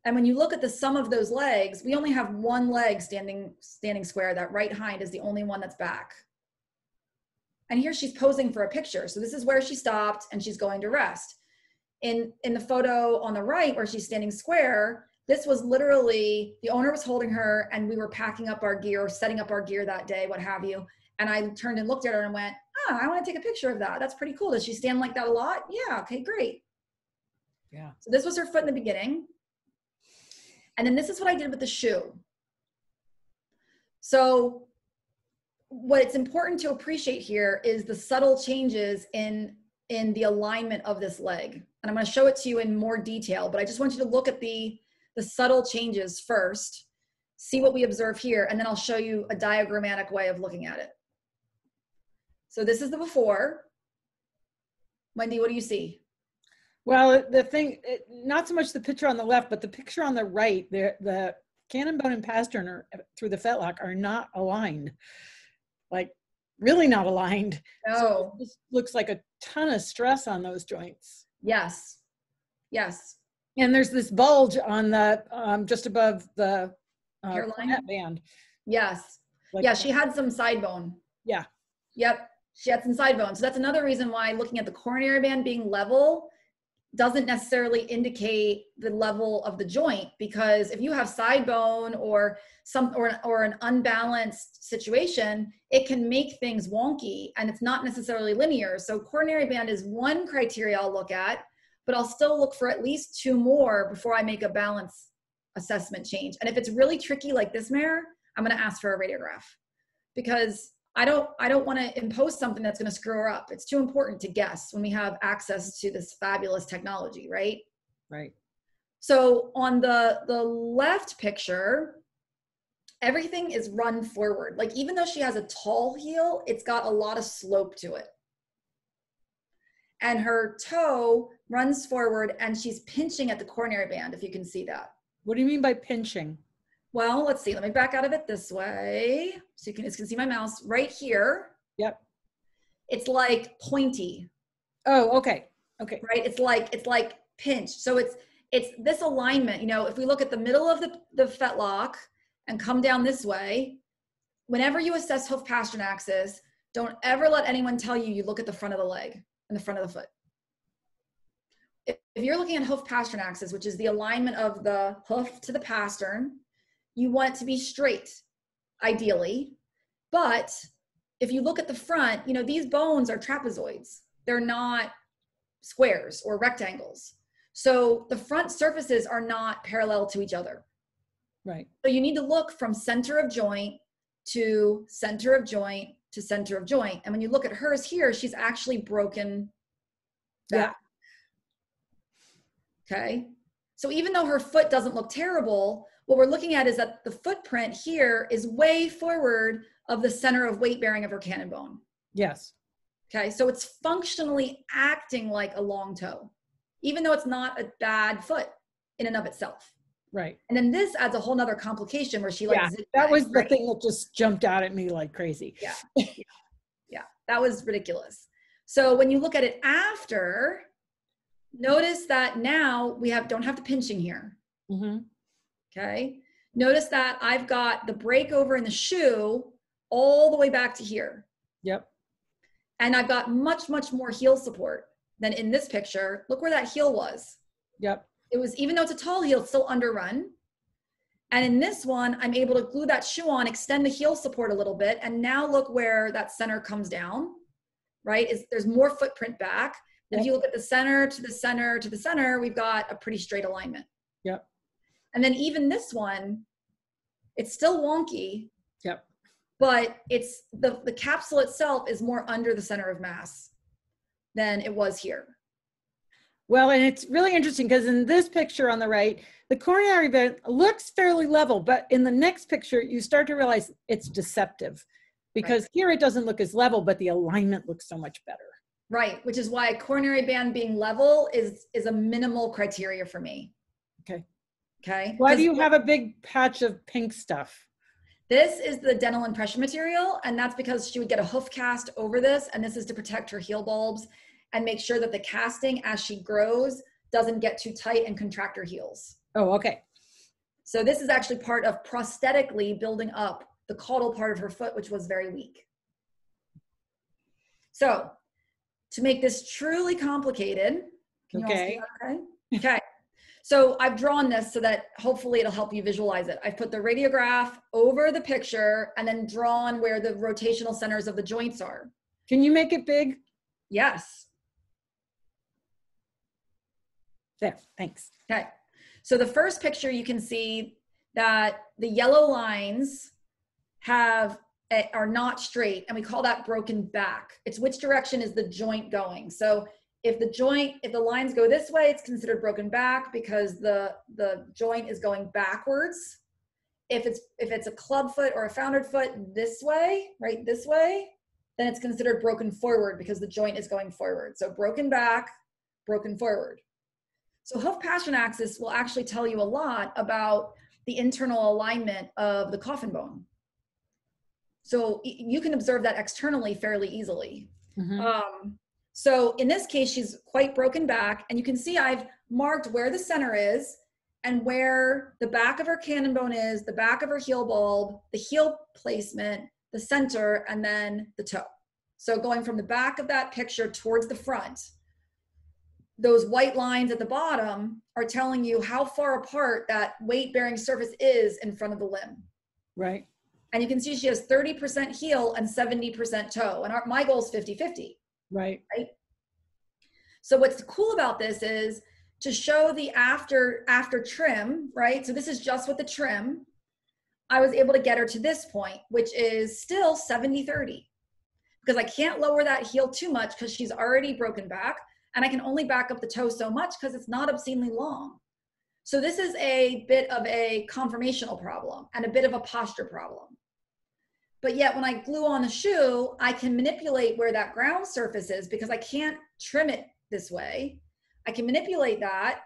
And when you look at the sum of those legs, we only have one leg standing, standing square. That right hind is the only one that's back. And here she's posing for a picture. So this is where she stopped and she's going to rest. In, in the photo on the right where she's standing square, this was literally, the owner was holding her and we were packing up our gear, setting up our gear that day, what have you. And I turned and looked at her and went, ah, I want to take a picture of that. That's pretty cool. Does she stand like that a lot? Yeah. Okay, great. Yeah. So this was her foot in the beginning. And then this is what I did with the shoe. So what it's important to appreciate here is the subtle changes in, in the alignment of this leg. And I'm going to show it to you in more detail, but I just want you to look at the, the subtle changes first, see what we observe here, and then I'll show you a diagrammatic way of looking at it. So this is the before. Wendy, what do you see? Well, the thing, it, not so much the picture on the left, but the picture on the right, the, the cannon bone and pastern are, through the fetlock are not aligned, like really not aligned. No. So it just looks like a ton of stress on those joints. Yes, yes. And there's this bulge on the, um, just above the uh, hairline band. Yes. Like, yeah, she had some side bone. Yeah. Yep. She had some side bones. So that's another reason why looking at the coronary band being level doesn't necessarily indicate the level of the joint, because if you have side bone or some or, or an unbalanced situation, it can make things wonky and it's not necessarily linear. So coronary band is one criteria I'll look at, but I'll still look for at least two more before I make a balance assessment change. And if it's really tricky like this mare, I'm going to ask for a radiograph, because I don't, I don't want to impose something that's going to screw her up. It's too important to guess when we have access to this fabulous technology, right? Right. So on the, the left picture, everything is run forward. Like, even though she has a tall heel, it's got a lot of slope to it. And her toe runs forward and she's pinching at the coronary band, if you can see that. What do you mean by pinching? Well, let's see. Let me back out of it this way so you can, you can see my mouse right here. Yep. It's like pointy. Oh, okay. Okay. Right. It's like, it's like pinched. So it's, it's this alignment. You know, if we look at the middle of the, the fetlock and come down this way, whenever you assess hoof pastern axis, don't ever let anyone tell you you look at the front of the leg and the front of the foot. If, if you're looking at hoof pastern axis, which is the alignment of the hoof to the pastern, you want it to be straight, ideally. But if you look at the front, you know, these bones are trapezoids. They're not squares or rectangles. So the front surfaces are not parallel to each other. Right. So you need to look from center of joint to center of joint to center of joint. And when you look at hers here, she's actually broken back. Yeah. Okay. So even though her foot doesn't look terrible, what we're looking at is that the footprint here is way forward of the center of weight bearing of her cannon bone. Yes. Okay, so it's functionally acting like a long toe, even though it's not a bad foot in and of itself. Right. And then this adds a whole nother complication where she like- yeah, that was the thing that just jumped out at me like crazy. Yeah. yeah, yeah, that was ridiculous. So when you look at it after, notice that now we have don't have the pinching here. Mm-hmm. Okay. Notice that I've got the breakover in the shoe all the way back to here. Yep. And I've got much, much more heel support than in this picture. Look where that heel was. Yep. It was, even though it's a tall heel, it's still underrun. And in this one, I'm able to glue that shoe on, extend the heel support a little bit. And now look where that center comes down, right? Is there's more footprint back. Yep. If you look at the center to the center to the center, we've got a pretty straight alignment. Yep. And then even this one, it's still wonky, yep. but it's the, the capsule itself is more under the center of mass than it was here. Well, and it's really interesting because in this picture on the right, the coronary band looks fairly level, but in the next picture, you start to realize it's deceptive because right. here it doesn't look as level, but the alignment looks so much better. Right, which is why a coronary band being level is, is a minimal criteria for me. Okay. Okay. Why do you have a big patch of pink stuff? This is the dental impression material, and that's because she would get a hoof cast over this, and this is to protect her heel bulbs and make sure that the casting as she grows doesn't get too tight and contract her heels. Oh, okay. So this is actually part of prosthetically building up the caudal part of her foot, which was very weak. So to make this truly complicated, can you okay. all see that? Okay. Okay. So I've drawn this so that hopefully it'll help you visualize it. I've put the radiograph over the picture and then drawn where the rotational centers of the joints are. Can you make it big? Yes. There, thanks. Okay. So the first picture you can see that the yellow lines have are not straight, and we call that broken back. It's which direction is the joint going. So If the joint, if the lines go this way, it's considered broken back because the, the joint is going backwards. If it's, if it's a club foot or a foundered foot this way, right this way, then it's considered broken forward because the joint is going forward. So broken back, broken forward. So hoof pastern axis will actually tell you a lot about the internal alignment of the coffin bone. So you can observe that externally fairly easily. Mm-hmm. Um, So in this case, she's quite broken back, and you can see I've marked where the center is and where the back of her cannon bone is, the back of her heel bulb, the heel placement, the center, and then the toe. So going from the back of that picture towards the front. those white lines at the bottom are telling you how far apart that weight-bearing surface is in front of the limb. Right. And you can see she has thirty percent heel and seventy percent toe. And our, my goal is fifty fifty. Right. Right. So what's cool about this is to show the after after trim, right? So this is just with the trim. I was able to get her to this point, which is still seventy thirty. Because I can't lower that heel too much because she's already broken back. And I can only back up the toe so much because it's not obscenely long. So this is a bit of a conformational problem and a bit of a posture problem. But yet when I glue on the shoe, I can manipulate where that ground surface is because I can't trim it this way. I can manipulate that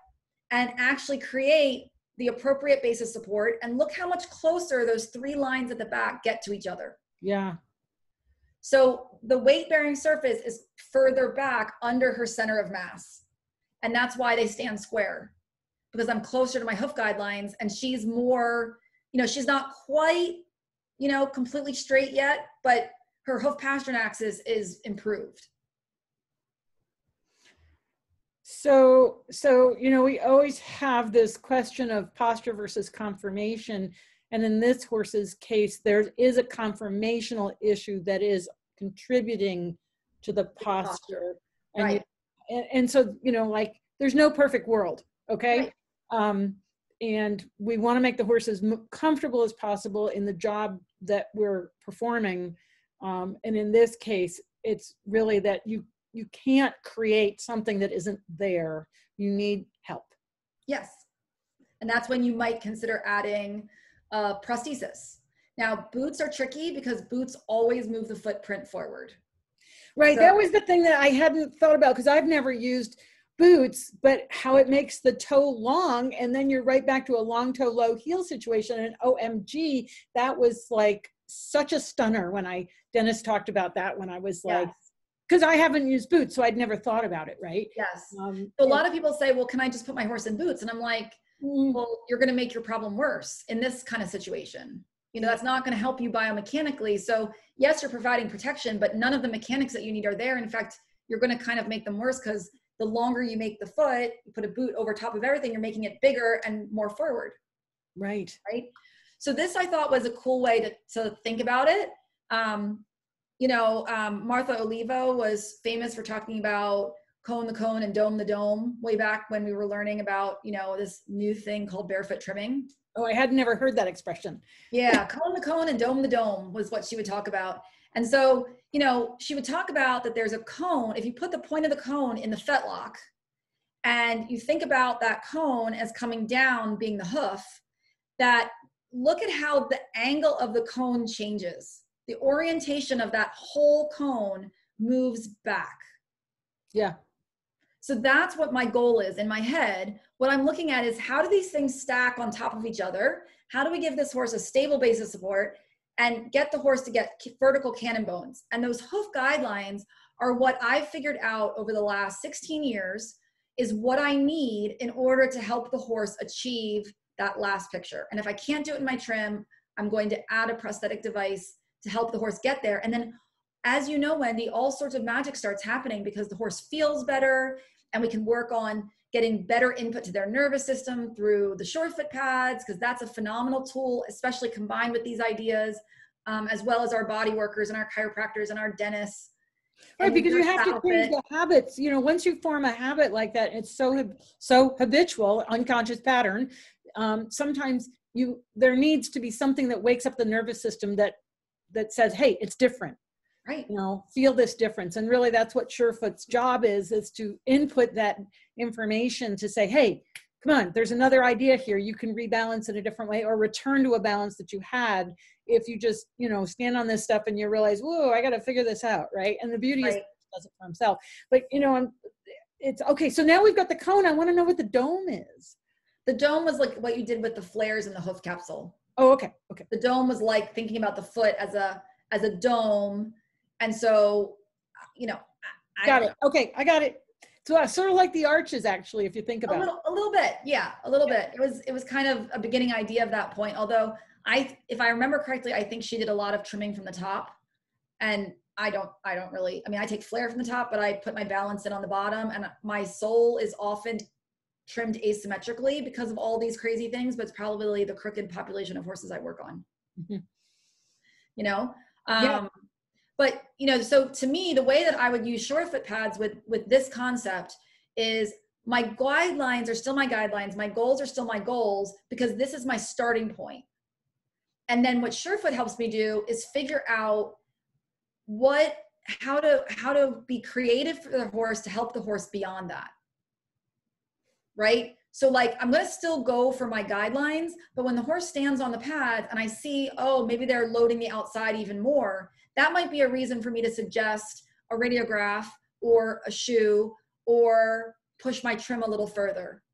and actually create the appropriate base of support. And look how much closer those three lines at the back get to each other. Yeah. So the weight-bearing surface is further back under her center of mass. And that's why they stand square, because I'm closer to my hoof guidelines and she's more, you know, she's not quite, you know, completely straight yet, but her hoof pastern axis is improved. So, so, you know, we always have this question of posture versus conformation. And in this horse's case, there is a conformational issue that is contributing to the posture. And, right. you, and, and so, you know, like there's no perfect world, okay? Right. Um, and we want to make the horse as comfortable as possible in the job that we're performing. Um, and in this case, it's really that you, you can't create something that isn't there. You need help. Yes. And that's when you might consider adding Uh, prosthesis. Now, boots are tricky because boots always move the footprint forward. Right. So that was the thing that I hadn't thought about because I've never used boots, but how it makes the toe long and then you're right back to a long toe, low heel situation. And O M G, that was like such a stunner when I, Dennis talked about that when I was like, because yes. I haven't used boots, so I'd never thought about it, right? Yes. Um, so a lot of people say, well, can I just put my horse in boots? And I'm like, well, you're going to make your problem worse in this kind of situation. You know, that's not going to help you biomechanically. So yes, you're providing protection, but none of the mechanics that you need are there. In fact, you're going to kind of make them worse because the longer you make the foot, you put a boot over top of everything, you're making it bigger and more forward. Right. Right. So this I thought was a cool way to, to think about it. Um, you know, um, Martha Olivo was famous for talking about cone the cone and dome the dome way back when we were learning about, you know, this new thing called barefoot trimming. Oh, I had never heard that expression. Yeah. Cone the cone and dome the dome was what she would talk about. And so, you know, she would talk about that there's a cone. If you put the point of the cone in the fetlock and you think about that cone as coming down being the hoof, that look at how the angle of the cone changes. The orientation of that whole cone moves back. Yeah. So that's what my goal is in my head. What I'm looking at is how do these things stack on top of each other? How do we give this horse a stable base of support and get the horse to get vertical cannon bones? And those hoof guidelines are what I've figured out over the last sixteen years is what I need in order to help the horse achieve that last picture. And if I can't do it in my trim, I'm going to add a prosthetic device to help the horse get there. And then, as you know, Wendy, all sorts of magic starts happening because the horse feels better and we can work on getting better input to their nervous system through the Surefoot pads, because that's a phenomenal tool, especially combined with these ideas, um, as well as our body workers and our chiropractors and our dentists. Right, because you have to change the habits. You know, once you form a habit like that, it's so, so habitual, unconscious pattern. Um, sometimes you there needs to be something that wakes up the nervous system that that says, hey, it's different. Right. You know, feel this difference. And really that's what Surefoot's job is, is to input that information to say, hey, come on, there's another idea here. You can rebalance in a different way or return to a balance that you had if you just, you know, stand on this stuff and you realize, whoa, I got to figure this out. Right. And the beauty right. is he does it for himself. But, you know, I'm, it's okay. So now we've got the cone. I want to know what the dome is. The dome was like what you did with the flares and the hoof capsule. Oh, okay. Okay. The dome was like thinking about the foot as a, as a dome. And so, you know, I got it. Okay. I got it. So uh, sort of like the arches, actually, if you think about a little, it. A little bit. Yeah. A little yeah. bit. It was, it was kind of a beginning idea of that point. Although I, if I remember correctly, I think she did a lot of trimming from the top and I don't, I don't really, I mean, I take flare from the top, but I put my balance in on the bottom, and my sole is often trimmed asymmetrically because of all these crazy things, but it's probably the crooked population of horses I work on, mm-hmm. you know? Um, yeah. But, you know, so to me, the way that I would use Surefoot pads with, with this concept is my guidelines are still my guidelines. My goals are still my goals, because this is my starting point. And then what Surefoot helps me do is figure out what, how to, how to be creative for the horse to help the horse beyond that. Right? So like, I'm going to still go for my guidelines, but when the horse stands on the pad and I see, oh, maybe they're loading the outside even more, that might be a reason for me to suggest a radiograph or a shoe or push my trim a little further.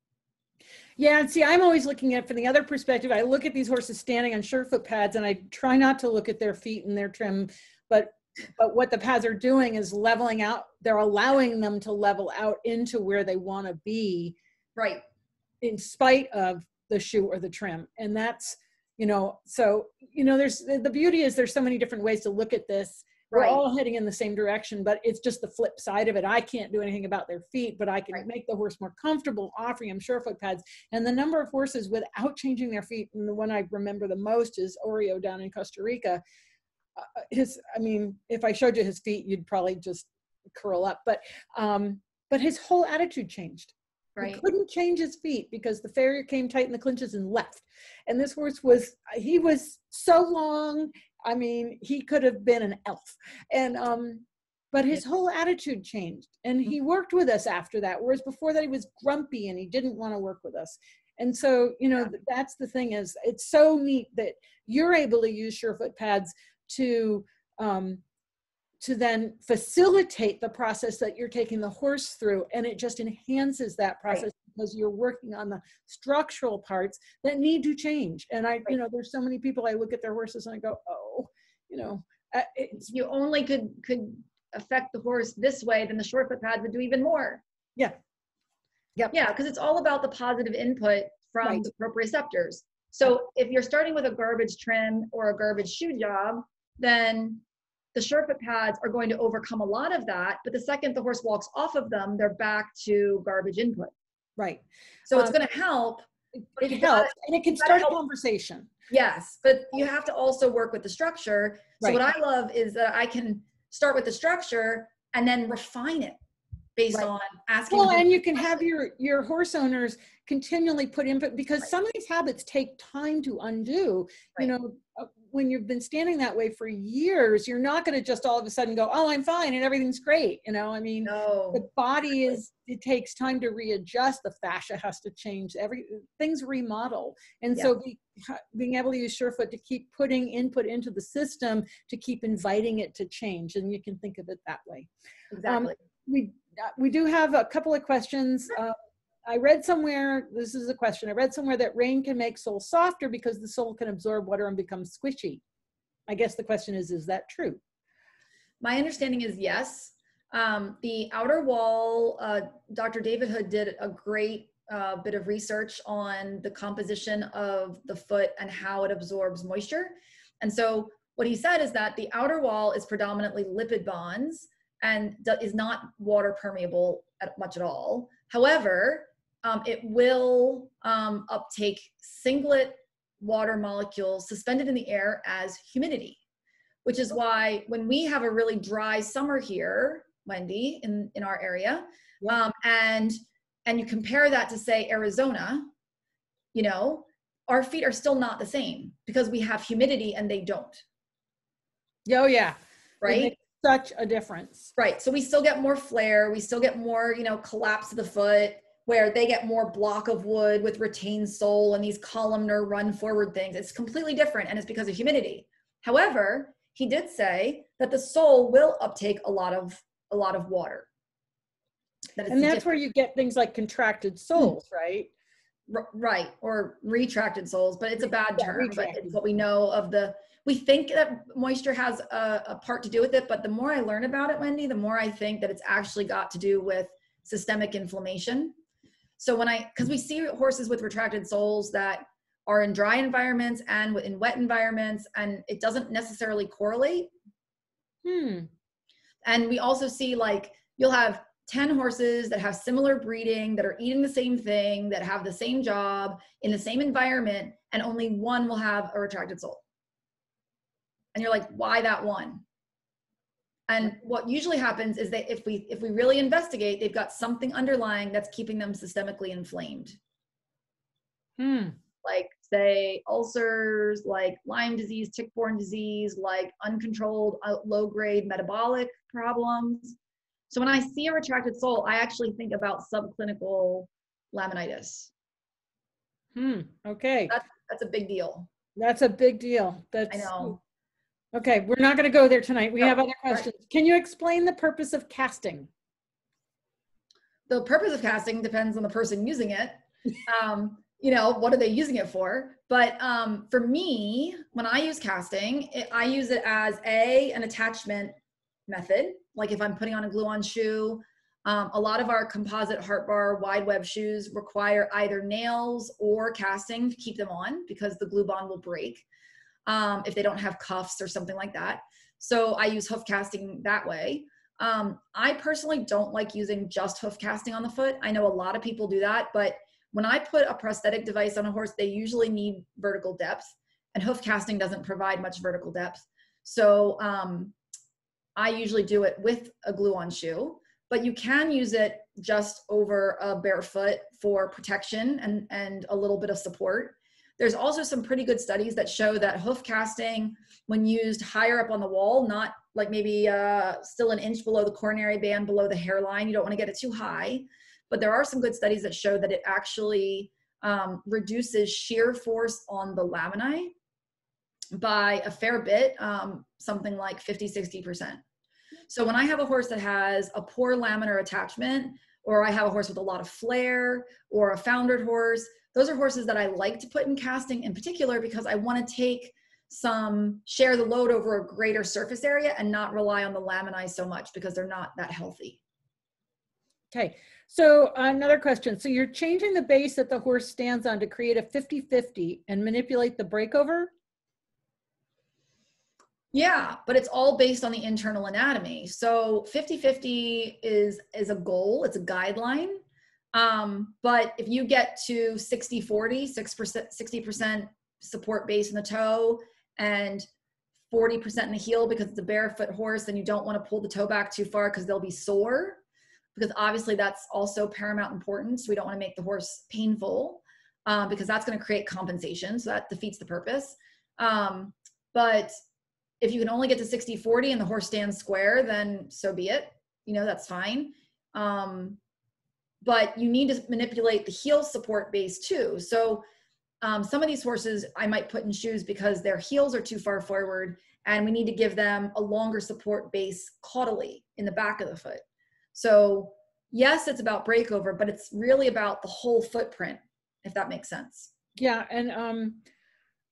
Yeah, and see, I'm always looking at it from the other perspective. I look at these horses standing on Surefoot pads, and I try not to look at their feet and their trim, but but what the pads are doing is leveling out. They're allowing them to level out into where they want to be, right? In spite of the shoe or the trim, and that's, you know, so you know, there's the beauty is there's so many different ways to look at this. We're right. all heading in the same direction, but it's just the flip side of it. I can't do anything about their feet, but I can right. make the horse more comfortable offering them Surefoot pads. And the number of horses without changing their feet, and the one I remember the most is Oreo down in Costa Rica. Uh, his, I mean, if I showed you his feet, you'd probably just curl up. But, um, but his whole attitude changed. Right. He couldn't change his feet because the farrier came tight in the clinches and left. And this horse was, he was so long. I mean, he could have been an elf, and um, but his whole attitude changed, and he worked with us after that. Whereas before that, he was grumpy and he didn't want to work with us. And so, you know, yeah. that's the thing is, it's so neat that you're able to use Surefoot pads to um, to then facilitate the process that you're taking the horse through, and it just enhances that process. Right. Because you're working on the structural parts that need to change. And I, right. you know, there's so many people, I look at their horses and I go, oh, you know. Uh, it's, you only could could affect the horse this way, then the Surefoot pads would do even more. Yeah. Yep. Yeah, because it's all about the positive input from right. the proprioceptors. So if you're starting with a garbage trim or a garbage shoe job, then the Surefoot pads are going to overcome a lot of that. But the second the horse walks off of them, they're back to garbage input. Right. So um, it's going to help. It helps. Gotta, and it can start a conversation. Yes. But you have to also work with the structure. So right. what I love is that I can start with the structure and then refine it based right. on asking. Well, and you can have your, your horse owners continually put input, because right. some of these habits take time to undo. Right. You know, when you've been standing that way for years, you're not going to just all of a sudden go, oh, I'm fine and everything's great. You know, I mean, no. the body is, it takes time to readjust. The fascia has to change. Every things remodel. And yeah. so be, being able to use Surefoot to keep putting input into the system, to keep inviting it to change. And you can think of it that way. Exactly. Um, we, we do have a couple of questions. Uh, I read somewhere, this is a question, I read somewhere that rain can make sole softer because the sole can absorb water and become squishy. I guess the question is, is that true? My understanding is yes. Um, the outer wall, uh, Doctor David Hood did a great uh, bit of research on the composition of the foot and how it absorbs moisture. And so what he said is that the outer wall is predominantly lipid bonds and is not water permeable at much at all. However, Um, it will um, uptake singlet water molecules suspended in the air as humidity, which is why when we have a really dry summer here, Wendy, in, in our area, um, and, and you compare that to, say, Arizona, you know, our feet are still not the same because we have humidity and they don't. Oh, yeah. Right? Such a difference. Right. So we still get more flare. We still get more, you know, collapse of the foot, where they get more block of wood with retained sole and these columnar run forward things. It's completely different, and it's because of humidity. However, he did say that the sole will uptake a lot of, a lot of water. That and that's where you get things like contracted soles, hmm. right? R right, or retracted soles, but it's a bad yeah, term, retracted. But it's what we know of the, we think that moisture has a, a part to do with it, but the more I learn about it, Wendy, the more I think that it's actually got to do with systemic inflammation. So when I, because we see horses with retracted soles that are in dry environments and in wet environments, and it doesn't necessarily correlate. Hmm. And we also see, like, you'll have ten horses that have similar breeding, that are eating the same thing, that have the same job, in the same environment, and only one will have a retracted sole. And you're like, why that one? And what usually happens is that if we, if we really investigate, they've got something underlying that's keeping them systemically inflamed. Hmm. Like, say, ulcers, like Lyme disease, tick-borne disease, like uncontrolled uh, low-grade metabolic problems. So when I see a retracted sole, I actually think about subclinical laminitis. Hmm. Okay. That's, that's a big deal. That's a big deal. That's, I know. Okay, we're not going to go there tonight. We no, have other questions. Right. Can you explain the purpose of casting? The purpose of casting depends on the person using it. Um, you know, what are they using it for? But um, for me, when I use casting, it, I use it as a an attachment method. Like if I'm putting on a glue-on shoe, um, a lot of our composite heart bar wide web shoes require either nails or casting to keep them on because the glue bond will break. Um, if they don't have cuffs or something like that. So I use hoof casting that way. Um, I personally don't like using just hoof casting on the foot. I know a lot of people do that, but when I put a prosthetic device on a horse, they usually need vertical depth, and hoof casting doesn't provide much vertical depth. So um, I usually do it with a glue-on shoe, but you can use it just over a bare foot for protection and, and a little bit of support. There's also some pretty good studies that show that hoof casting, when used higher up on the wall, not like maybe uh, still an inch below the coronary band, below the hairline, you don't want to get it too high, but there are some good studies that show that it actually um, reduces shear force on the laminae by a fair bit, um, something like fifty, sixty percent. So when I have a horse that has a poor laminar attachment, or I have a horse with a lot of flare, or a foundered horse, those are horses that I like to put in casting in particular because I want to take some, share the load over a greater surface area and not rely on the laminae so much because they're not that healthy. Okay, so another question. So you're changing the base that the horse stands on to create a fifty fifty and manipulate the breakover? Yeah, but it's all based on the internal anatomy. So fifty fifty is, is a goal, it's a guideline. Um, but if you get to sixty forty, sixty percent support base in the toe and forty percent in the heel because it's a barefoot horse and you don't want to pull the toe back too far because they'll be sore, because obviously that's also paramount importance. We don't want to make the horse painful uh, because that's going to create compensation. So that defeats the purpose. Um, but if you can only get to sixty forty and the horse stands square, then so be it. You know, that's fine. Um, But you need to manipulate the heel support base too. So um, some of these horses I might put in shoes because their heels are too far forward and we need to give them a longer support base caudally in the back of the foot. So yes, it's about breakover, but it's really about the whole footprint, if that makes sense. Yeah, and um,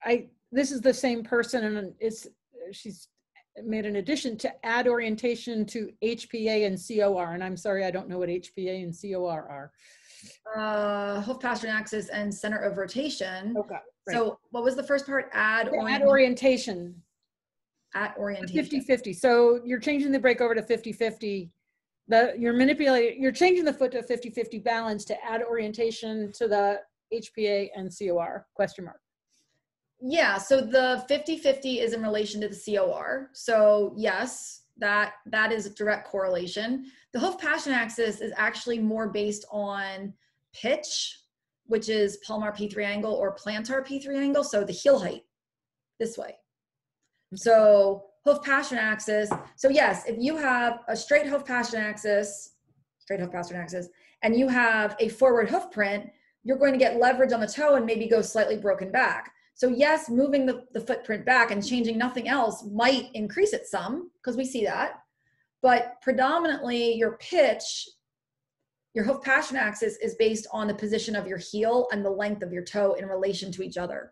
I this is the same person, and it's she's made an addition to add orientation to H P A and C O R, and I'm sorry, I don't know what H P A and C O R are. Uh, hoof pastern axis and center of rotation. Okay. Right. So what was the first part? Add, yeah, orient add orientation. Add orientation. fifty fifty. So you're changing the breakover to fifty fifty. The, you're manipulating, you're changing the foot to fifty fifty balance to add orientation to the H P A and C O R, question mark. Yeah, so the fifty fifty is in relation to the C O R. So yes, that that is a direct correlation. The hoof pastern axis is actually more based on pitch, which is palmar P three angle or plantar P three angle, so the heel height this way. So hoof pastern axis, so yes, if you have a straight hoof pastern axis, straight hoof pastern axis, and you have a forward hoof print, you're going to get leverage on the toe and maybe go slightly broken back. So yes, moving the, the footprint back and changing nothing else might increase it some, because we see that, but predominantly your pitch, your hoof pastern axis is based on the position of your heel and the length of your toe in relation to each other.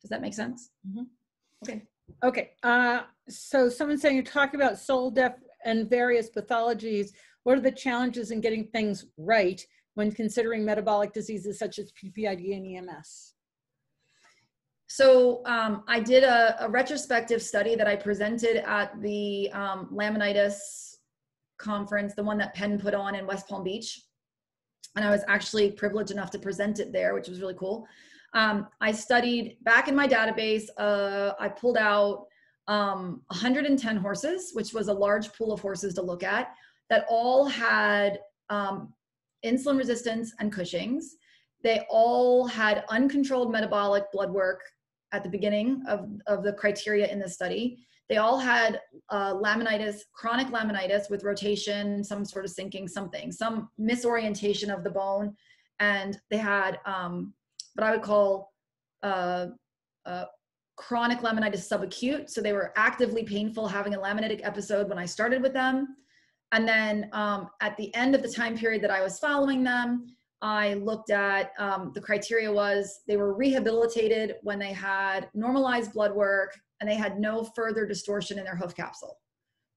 Does that make sense? Mm-hmm. Okay. Okay, uh, so someone's saying you're talking about sole depth and various pathologies. What are the challenges in getting things right when considering metabolic diseases such as P P I D and E M S? So um, I did a, a retrospective study that I presented at the um, laminitis conference, the one that Penn put on in West Palm Beach. And I was actually privileged enough to present it there, which was really cool. Um, I studied back in my database. Uh, I pulled out um, one hundred ten horses, which was a large pool of horses to look at, that all had um, insulin resistance and Cushing's. They all had uncontrolled metabolic blood work at the beginning of, of the criteria in this study. They all had uh, laminitis, chronic laminitis with rotation, some sort of sinking, something, some misorientation of the bone. And they had um, what I would call uh, uh, chronic laminitis subacute. So they were actively painful, having a laminitic episode when I started with them. And then um, at the end of the time period that I was following them, I looked at, um, the criteria was they were rehabilitated when they had normalized blood work and they had no further distortion in their hoof capsule.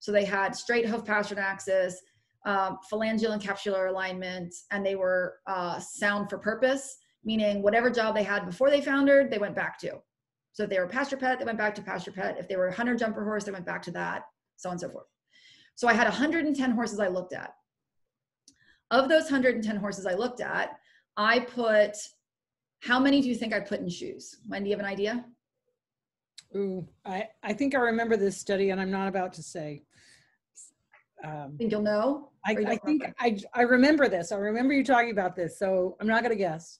So they had straight hoof pastern axis, uh, phalangeal and capsular alignment, and they were uh, sound for purpose, meaning whatever job they had before they foundered, they went back to. So if they were pasture pet, they went back to pasture pet. If they were a hunter jumper horse, they went back to that, so on and so forth. So I had one hundred ten horses I looked at. Of those one hundred ten horses I looked at, I put, how many do you think I put in shoes? Wendy, you have an idea? Ooh, I, I think I remember this study and I'm not about to say. Um, I think you'll know? I, you I think I, I remember this. I remember you talking about this, so I'm not going to guess.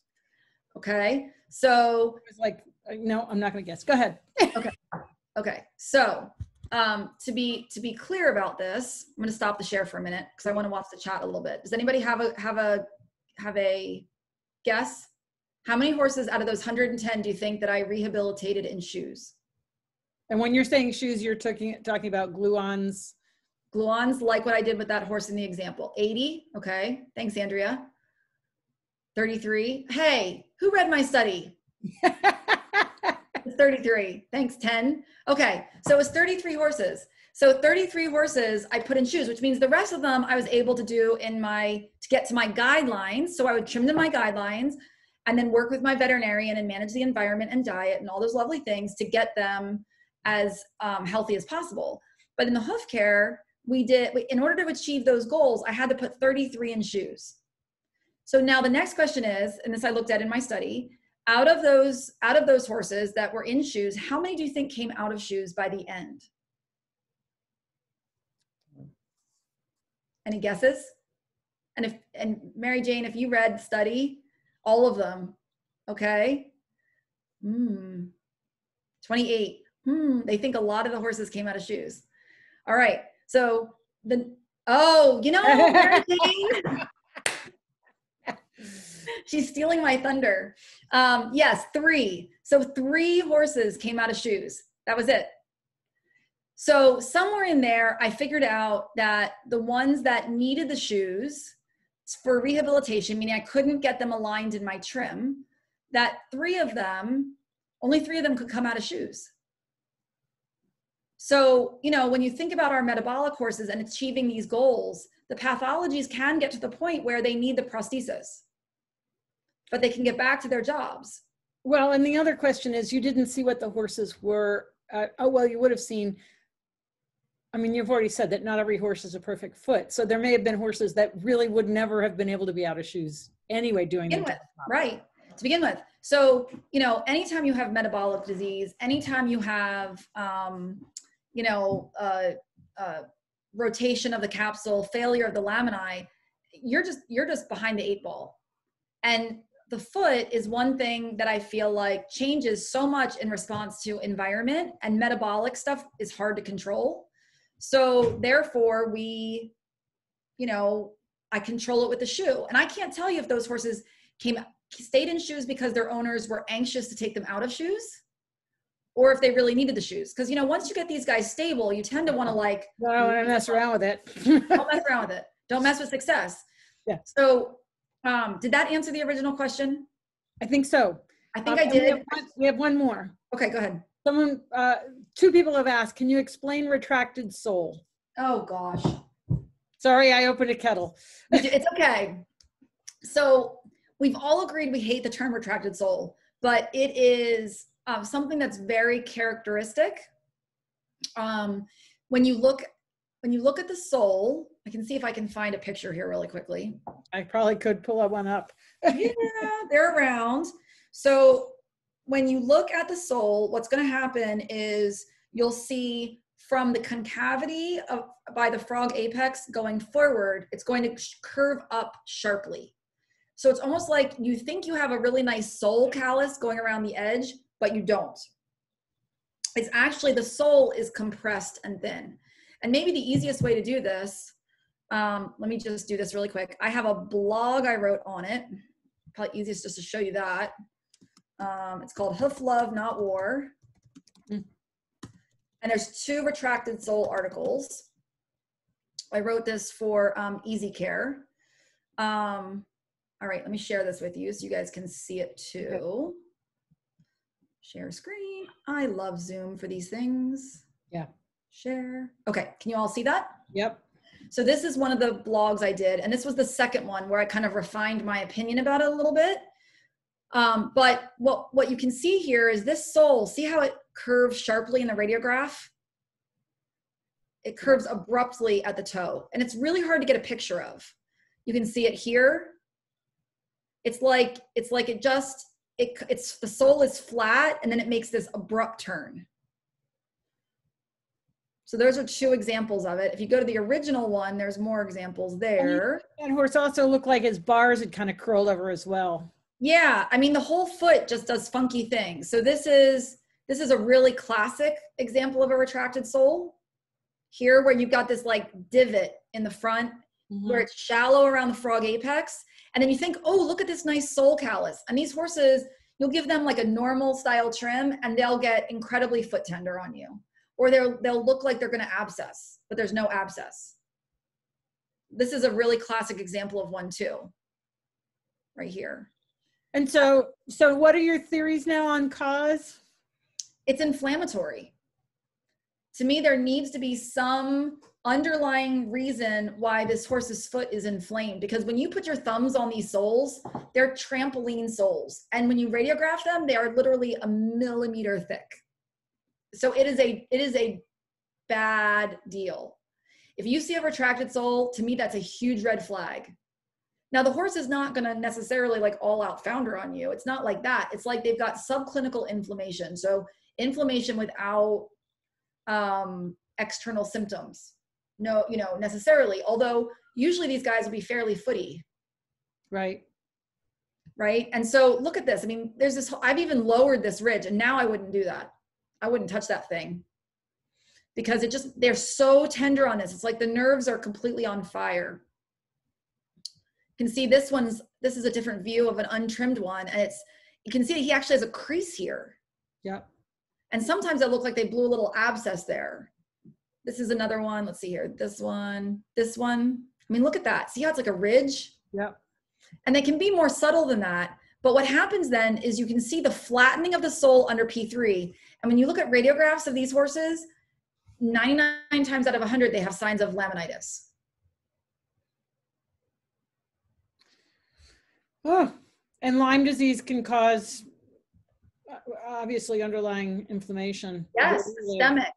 Okay, so. It was like, no, I'm not going to guess. Go ahead. Okay, okay. So um, to be to be clear about this, I'm going to stop the share for a minute because I want to watch the chat a little bit. Does anybody have a, have a, have a guess? How many horses out of those one hundred ten do you think that I rehabilitated in shoes? And when you're saying shoes, you're talking, talking about glue-ons? Glue-ons, like what I did with that horse in the example. eighty, okay. Thanks, Andrea. thirty-three. Hey, who read my study? thirty-three. Thanks, ten. Okay, so it was thirty-three horses. So thirty-three horses I put in shoes, which means the rest of them I was able to do in my, to get to my guidelines. So I would trim to my guidelines, and then work with my veterinarian and manage the environment and diet and all those lovely things to get them as um, healthy as possible. But in the hoof care, we did, in order to achieve those goals, I had to put thirty-three in shoes. So now the next question is, and this I looked at in my study, out of those, out of those horses that were in shoes, how many do you think came out of shoes by the end? Any guesses? And if, and Mary Jane, if you read the study, all of them, okay? Hmm, twenty-eight, hmm, they think a lot of the horses came out of shoes. All right, so the, oh, you know, Mary Jane? She's stealing my thunder. Um, yes, three. So three horses came out of shoes. That was it. So somewhere in there, I figured out that the ones that needed the shoes for rehabilitation, meaning I couldn't get them aligned in my trim, that three of them, only three of them could come out of shoes. So, you know, when you think about our metabolic horses and achieving these goals, the pathologies can get to the point where they need the prosthesis, but they can get back to their jobs. Well, and the other question is, you didn't see what the horses were. Uh, oh, well, you would have seen. I mean, you've already said that not every horse is a perfect foot. So there may have been horses that really would never have been able to be out of shoes anyway doing it. Right, to begin with. So, you know, anytime you have metabolic disease, anytime you have, um, you know, uh, uh, rotation of the capsule, failure of the laminae, you're just, you're just behind the eight ball. And the foot is one thing that I feel like changes so much in response to environment, and metabolic stuff is hard to control. So therefore we, you know, I control it with the shoe. And I can't tell you if those horses came, stayed in shoes because their owners were anxious to take them out of shoes, or if they really needed the shoes. Cause you know, once you get these guys stable, you tend to want to like, well, I mess around with it. Don't mess around with it. Don't mess with success. Yeah. So um, did that answer the original question? I think so. I think um, I did. We have, one, we have one more. Okay, go ahead. Someone, uh, two people have asked, can you explain retracted sole? Oh gosh. Sorry, I opened a kettle. It's okay. So we've all agreed we hate the term retracted sole, but it is uh, something that's very characteristic. Um, when you look, when you look at the sole, I can see if I can find a picture here really quickly. I probably could pull one up. Yeah, they're around. So when you look at the sole, what's going to happen is you'll see from the concavity of, by the frog apex going forward, it's going to curve up sharply. So it's almost like you think you have a really nice sole callus going around the edge, but you don't. It's actually the sole is compressed and thin. And maybe the easiest way to do this, um, let me just do this really quick. I have a blog I wrote on it. Probably easiest just to show you that. Um, it's called Hoof Love, Not War. Mm. And there's two retracted sole articles. I wrote this for um, Easy Care. Um, All right, let me share this with you so you guys can see it too. Share screen. I love Zoom for these things. Yeah. Share. Okay, can you all see that? Yep. So this is one of the blogs I did, and this was the second one where I kind of refined my opinion about it a little bit. Um, but what, what you can see here is this sole, see how it curves sharply in the radiograph? It curves abruptly at the toe, and it's really hard to get a picture of. You can see it here. It's like, it's like it just, it, it's, the sole is flat and then it makes this abrupt turn. So those are two examples of it. If you go to the original one, there's more examples there. And horse also looked like his bars had kind of curled over as well. Yeah. I mean, the whole foot just does funky things. So this is, this is a really classic example of a retracted sole. Here where you've got this like divot in the front, mm-hmm. where it's shallow around the frog apex. And then you think, oh, look at this nice sole callus. And these horses, you'll give them like a normal style trim and they'll get incredibly foot tender on you. Or they'll, they'll look like they're gonna abscess, but there's no abscess. This is a really classic example of one too, right here. And so, so what are your theories now on cause? It's inflammatory. To me, there needs to be some underlying reason why this horse's foot is inflamed, because when you put your thumbs on these soles, they're trampoline soles, and when you radiograph them, they are literally a millimeter thick. So it is a it is a bad deal. If you see a retracted sole, to me that's a huge red flag. Now the horse is not going to necessarily like all out founder on you. It's not like that. It's like they've got subclinical inflammation. So inflammation without um, external symptoms. No, you know, necessarily, although usually these guys will be fairly footy. Right. Right. And so look at this. I mean, there's this, I've even lowered this ridge and now I wouldn't do that. I wouldn't touch that thing because it just, they're so tender on this. It's like the nerves are completely on fire. You can see this one's, this is a different view of an untrimmed one. And it's, you can see that he actually has a crease here. Yeah. And sometimes they look like they blew a little abscess there. This is another one. Let's see here. This one, this one. I mean, look at that. See how it's like a ridge? Yep. And they can be more subtle than that. But what happens then is you can see the flattening of the sole under P three. And when you look at radiographs of these horses, ninety-nine times out of one hundred, they have signs of laminitis. Oh, and Lyme disease can cause obviously underlying inflammation. Yes, systemic.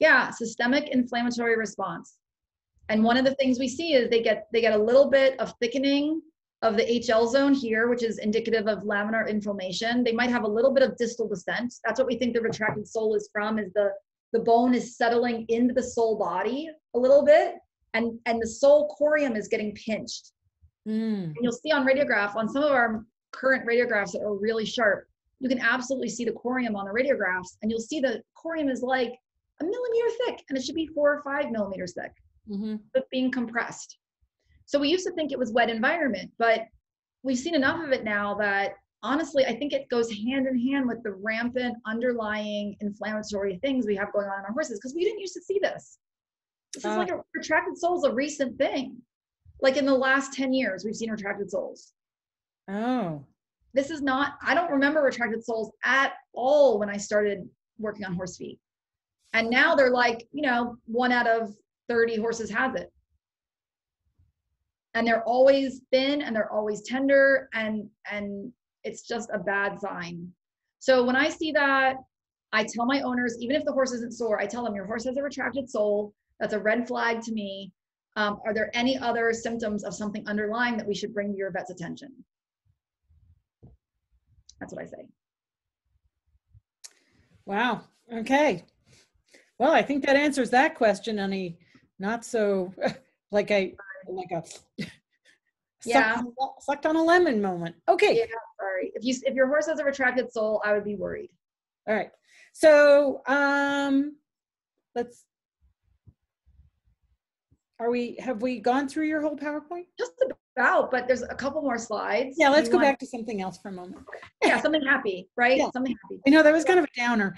Yeah, systemic inflammatory response. And one of the things we see is they get they get a little bit of thickening of the H L zone here, which is indicative of laminar inflammation. They might have a little bit of distal descent. That's what we think the retracted sole is from, is the, the bone is settling into the sole body a little bit, and, and the sole corium is getting pinched. Mm. And you'll see on radiograph, on some of our current radiographs that are really sharp, you can absolutely see the corium on the radiographs, and you'll see the corium is like a millimeter thick, and it should be four or five millimeters thick, mm-hmm. but being compressed. So we used to think it was wet environment, but we've seen enough of it now that honestly, I think it goes hand in hand with the rampant underlying inflammatory things we have going on in our horses, because we didn't used to see this. This uh, is like a retracted sole is a recent thing. Like in the last ten years, we've seen retracted soles. Oh. This is not, I don't remember retracted soles at all when I started working on horse feet. And now they're like, you know, one out of thirty horses has it. And they're always thin and they're always tender, and, and it's just a bad sign. So when I see that, I tell my owners, even if the horse isn't sore, I tell them your horse has a retracted sole. That's a red flag to me. Um, are there any other symptoms of something underlying that we should bring to your vet's attention? That's what I say. Wow. Okay. Well, I think that answers that question on a not so like a like a yeah sucked on, sucked on a lemon moment. Okay. Yeah. Sorry. If you if your horse has a retracted sole, I would be worried. All right. So um, let's. Are we, have we gone through your whole PowerPoint? Just about, but there's a couple more slides. Yeah, let's go back to something else for a moment. Yeah, something happy, right? Yeah. Something happy. You know, that was kind of a downer.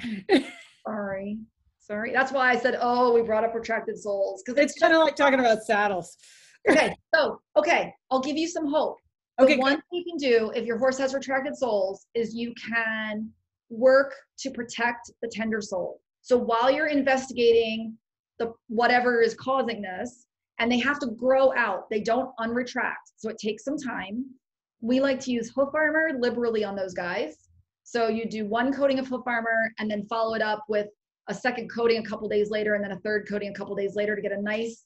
Sorry, sorry. That's why I said, oh, we brought up retracted soles. Because it's, it's kind of like talking about saddles. Okay, so, okay, I'll give you some hope. The okay, one thing you can do if your horse has retracted soles is you can work to protect the tender sole. So while you're investigating the whatever is causing this, and they have to grow out. They don't unretract, so it takes some time. We like to use hoof armor liberally on those guys. So you do one coating of hoof armor and then follow it up with a second coating a couple days later and then a third coating a couple days later to get a nice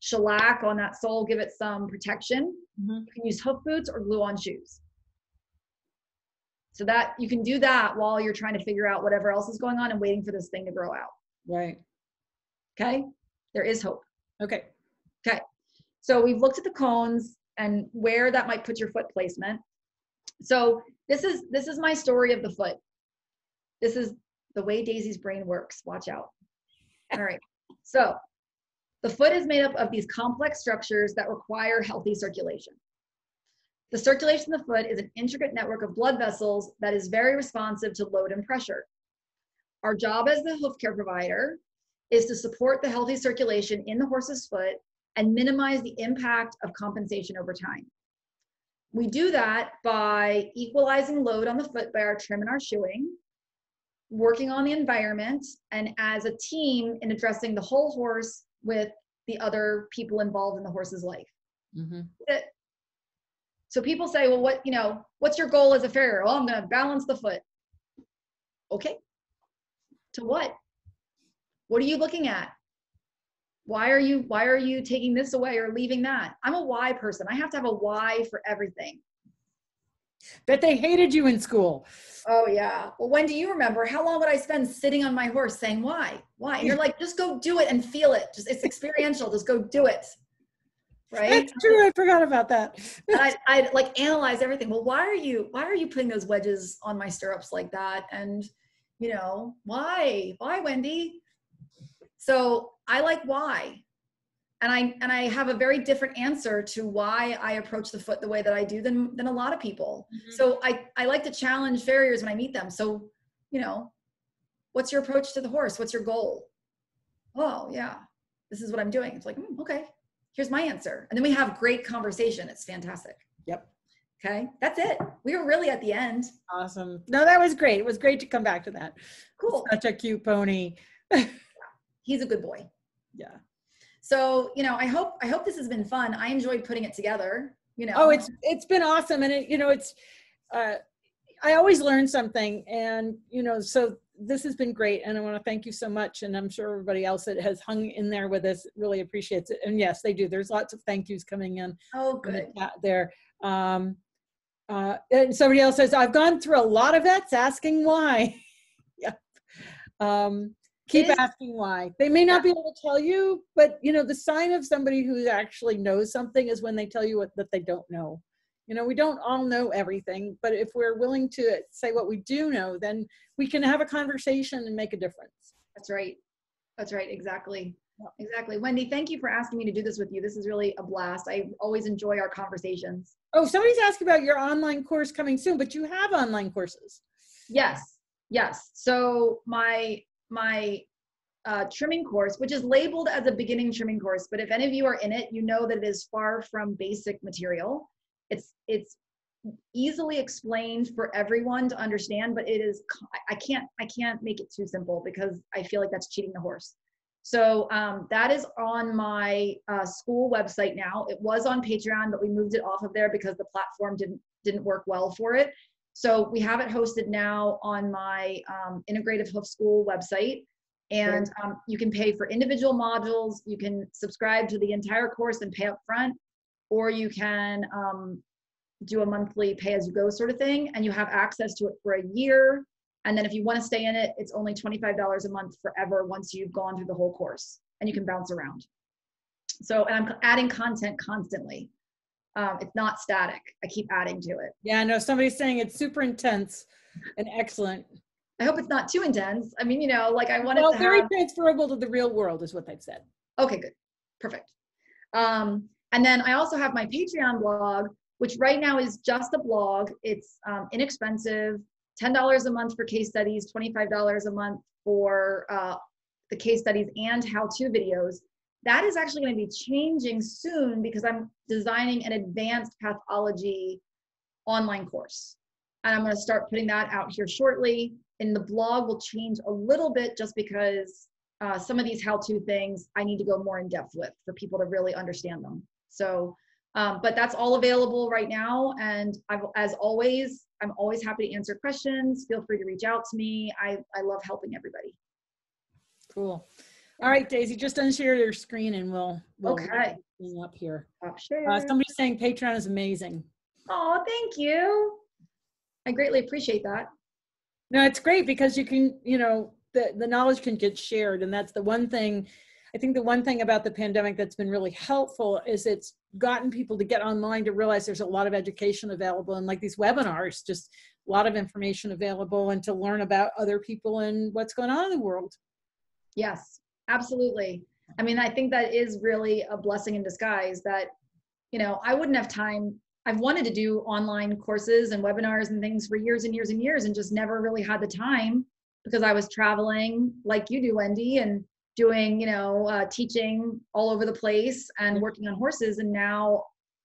shellac on that sole, give it some protection. Mm-hmm. You can use hoof boots or glue-on shoes. So that you can do that while you're trying to figure out whatever else is going on and waiting for this thing to grow out. Right. Okay, there is hope. Okay. Okay, so we've looked at the cones and where that might put your foot placement. So this is this is my story of the foot. This is the way Daisy's brain works. Watch out. All right, so the foot is made up of these complex structures that require healthy circulation. The circulation of the foot is an intricate network of blood vessels that is very responsive to load and pressure. Our job as the hoof care provider is to support the healthy circulation in the horse's foot and minimize the impact of compensation over time. We do that by equalizing load on the foot by our trim and our shoeing, working on the environment, and as a team in addressing the whole horse with the other people involved in the horse's life. Mm-hmm. it, so people say, well, what, you know, what's your goal as a farrier? Well, I'm going to balance the foot. Okay. To what? What are you looking at? Why are you, why are you taking this away or leaving that? I'm a why person. I have to have a why for everything. Bet they hated you in school. Oh yeah. Well, when do you remember? How long would I spend sitting on my horse saying why? Why? And you're like, just go do it and feel it. Just it's experiential. Just go do it. Right? That's true. I forgot about that. I I like analyze everything. Well, why are you, why are you putting those wedges on my stirrups like that? And you know, why? Why, Wendy? So I like why, and I and I have a very different answer to why I approach the foot the way that I do than than a lot of people. Mm-hmm. So I I like to challenge farriers when I meet them. So, you know, what's your approach to the horse? What's your goal? Oh yeah, this is what I'm doing. It's like mm, okay, here's my answer, and then we have great conversation. It's fantastic. Yep. Okay, that's it. We were really at the end. Awesome. No, that was great. It was great to come back to that. Cool. Such a cute pony. He's a good boy. Yeah. So, you know, I hope, I hope this has been fun. I enjoyed putting it together, you know. Oh, it's, it's been awesome. And it, you know, it's, uh, I always learn something and, you know, so this has been great. And I want to thank you so much. And I'm sure everybody else that has hung in there with us really appreciates it. And yes, they do. There's lots of thank yous coming in. Oh, good. The there. Um, uh, and somebody else says, I've gone through a lot of vets asking why. Yep. Um, Keep asking why. They may not be able to tell you, but you know, the sign of somebody who actually knows something is when they tell you what that they don't know. You know, we don't all know everything, but if we're willing to say what we do know, then we can have a conversation and make a difference. That's right. That's right. Exactly. Yeah. Exactly. Wendy, thank you for asking me to do this with you. This is really a blast. I always enjoy our conversations. Oh, somebody's asking about your online course coming soon, but you have online courses. Yes. Yes. So my my uh, trimming course, which is labeled as a beginning trimming course, but if any of you are in it, you know that it is far from basic material. It's it's easily explained for everyone to understand, but it is I can't I can't make it too simple because I feel like that's cheating the horse. So um, that is on my uh, school website now. It was on Patreon, but we moved it off of there because the platform didn't didn't work well for it. So we have it hosted now on my um, Integrative Hoof School website. And um, you can pay for individual modules, you can subscribe to the entire course and pay up front, or you can um, do a monthly pay-as-you-go sort of thing, and you have access to it for a year. And then if you want to stay in it, it's only twenty-five dollars a month forever once you've gone through the whole course, and you can bounce around. So, and I'm adding content constantly. Um, it's not static. I keep adding to it. Yeah, I know somebody's saying it's super intense and excellent. I hope it's not too intense. I mean, you know, like I wanted well, to very have... transferable to the real world is what they've said. Okay, good. Perfect. Um, and then I also have my Patreon blog, which right now is just a blog. It's um, inexpensive, ten dollars a month for case studies, twenty-five dollars a month for uh, the case studies and how-to videos. That is actually going to be changing soon because I'm designing an advanced pathology online course. And I'm going to start putting that out here shortly. And the blog will change a little bit just because uh, some of these how-to things I need to go more in depth with for people to really understand them. So, um, but that's all available right now. And I've, as always, I'm always happy to answer questions. Feel free to reach out to me. I, I love helping everybody. Cool. All right, Daisy, just unshare your screen and we'll, we'll okay. Up here. Uh, somebody's saying Patreon is amazing. Oh, thank you. I greatly appreciate that. No, it's great because you can, you know, the, the knowledge can get shared. And that's the one thing, I think the one thing about the pandemic that's been really helpful is it's gotten people to get online to realize there's a lot of education available and like these webinars, just a lot of information available and to learn about other people and what's going on in the world. Yes, absolutely. I mean, I think that is really a blessing in disguise that, you know, I wouldn't have time. I've wanted to do online courses and webinars and things for years and years and years and just never really had the time because I was traveling like you do, Wendy, and doing, you know, uh, teaching all over the place and working on horses. And now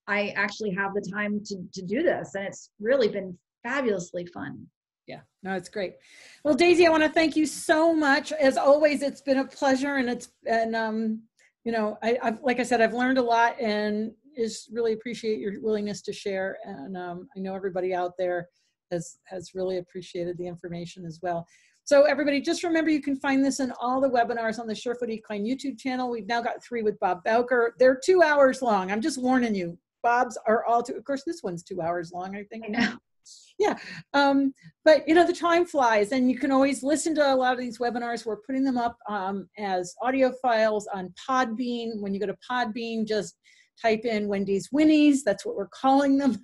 I actually have the time to, to do this. And it's really been fabulously fun. Yeah, no, it's great. Well, Daisy, I want to thank you so much. As always, it's been a pleasure. And it's, and, um, you know, I, I've, like I said, I've learned a lot and just really appreciate your willingness to share. And um, I know everybody out there has, has really appreciated the information as well. So everybody, just remember you can find this in all the webinars on the Surefoot Equine YouTube channel. We've now got three with Bob Bowker. They're two hours long. I'm just warning you. Bob's are all two. Of course, this one's two hours long, I think. I know. Yeah. Um, but, you know, the time flies and you can always listen to a lot of these webinars. We're putting them up um, as audio files on Podbean. When you go to Podbean, just type in Wendy's Winnies. That's what we're calling them.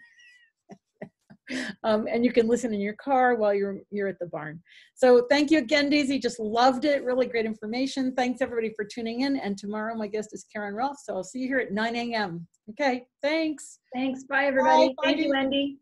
um, and you can listen in your car while you're, you're at the barn. So thank you again, Daisy. Just loved it. Really great information. Thanks, everybody, for tuning in. And tomorrow, my guest is Karen Roth. So I'll see you here at nine A M Okay, thanks. Thanks. Bye, everybody. Bye. Thank you, Wendy.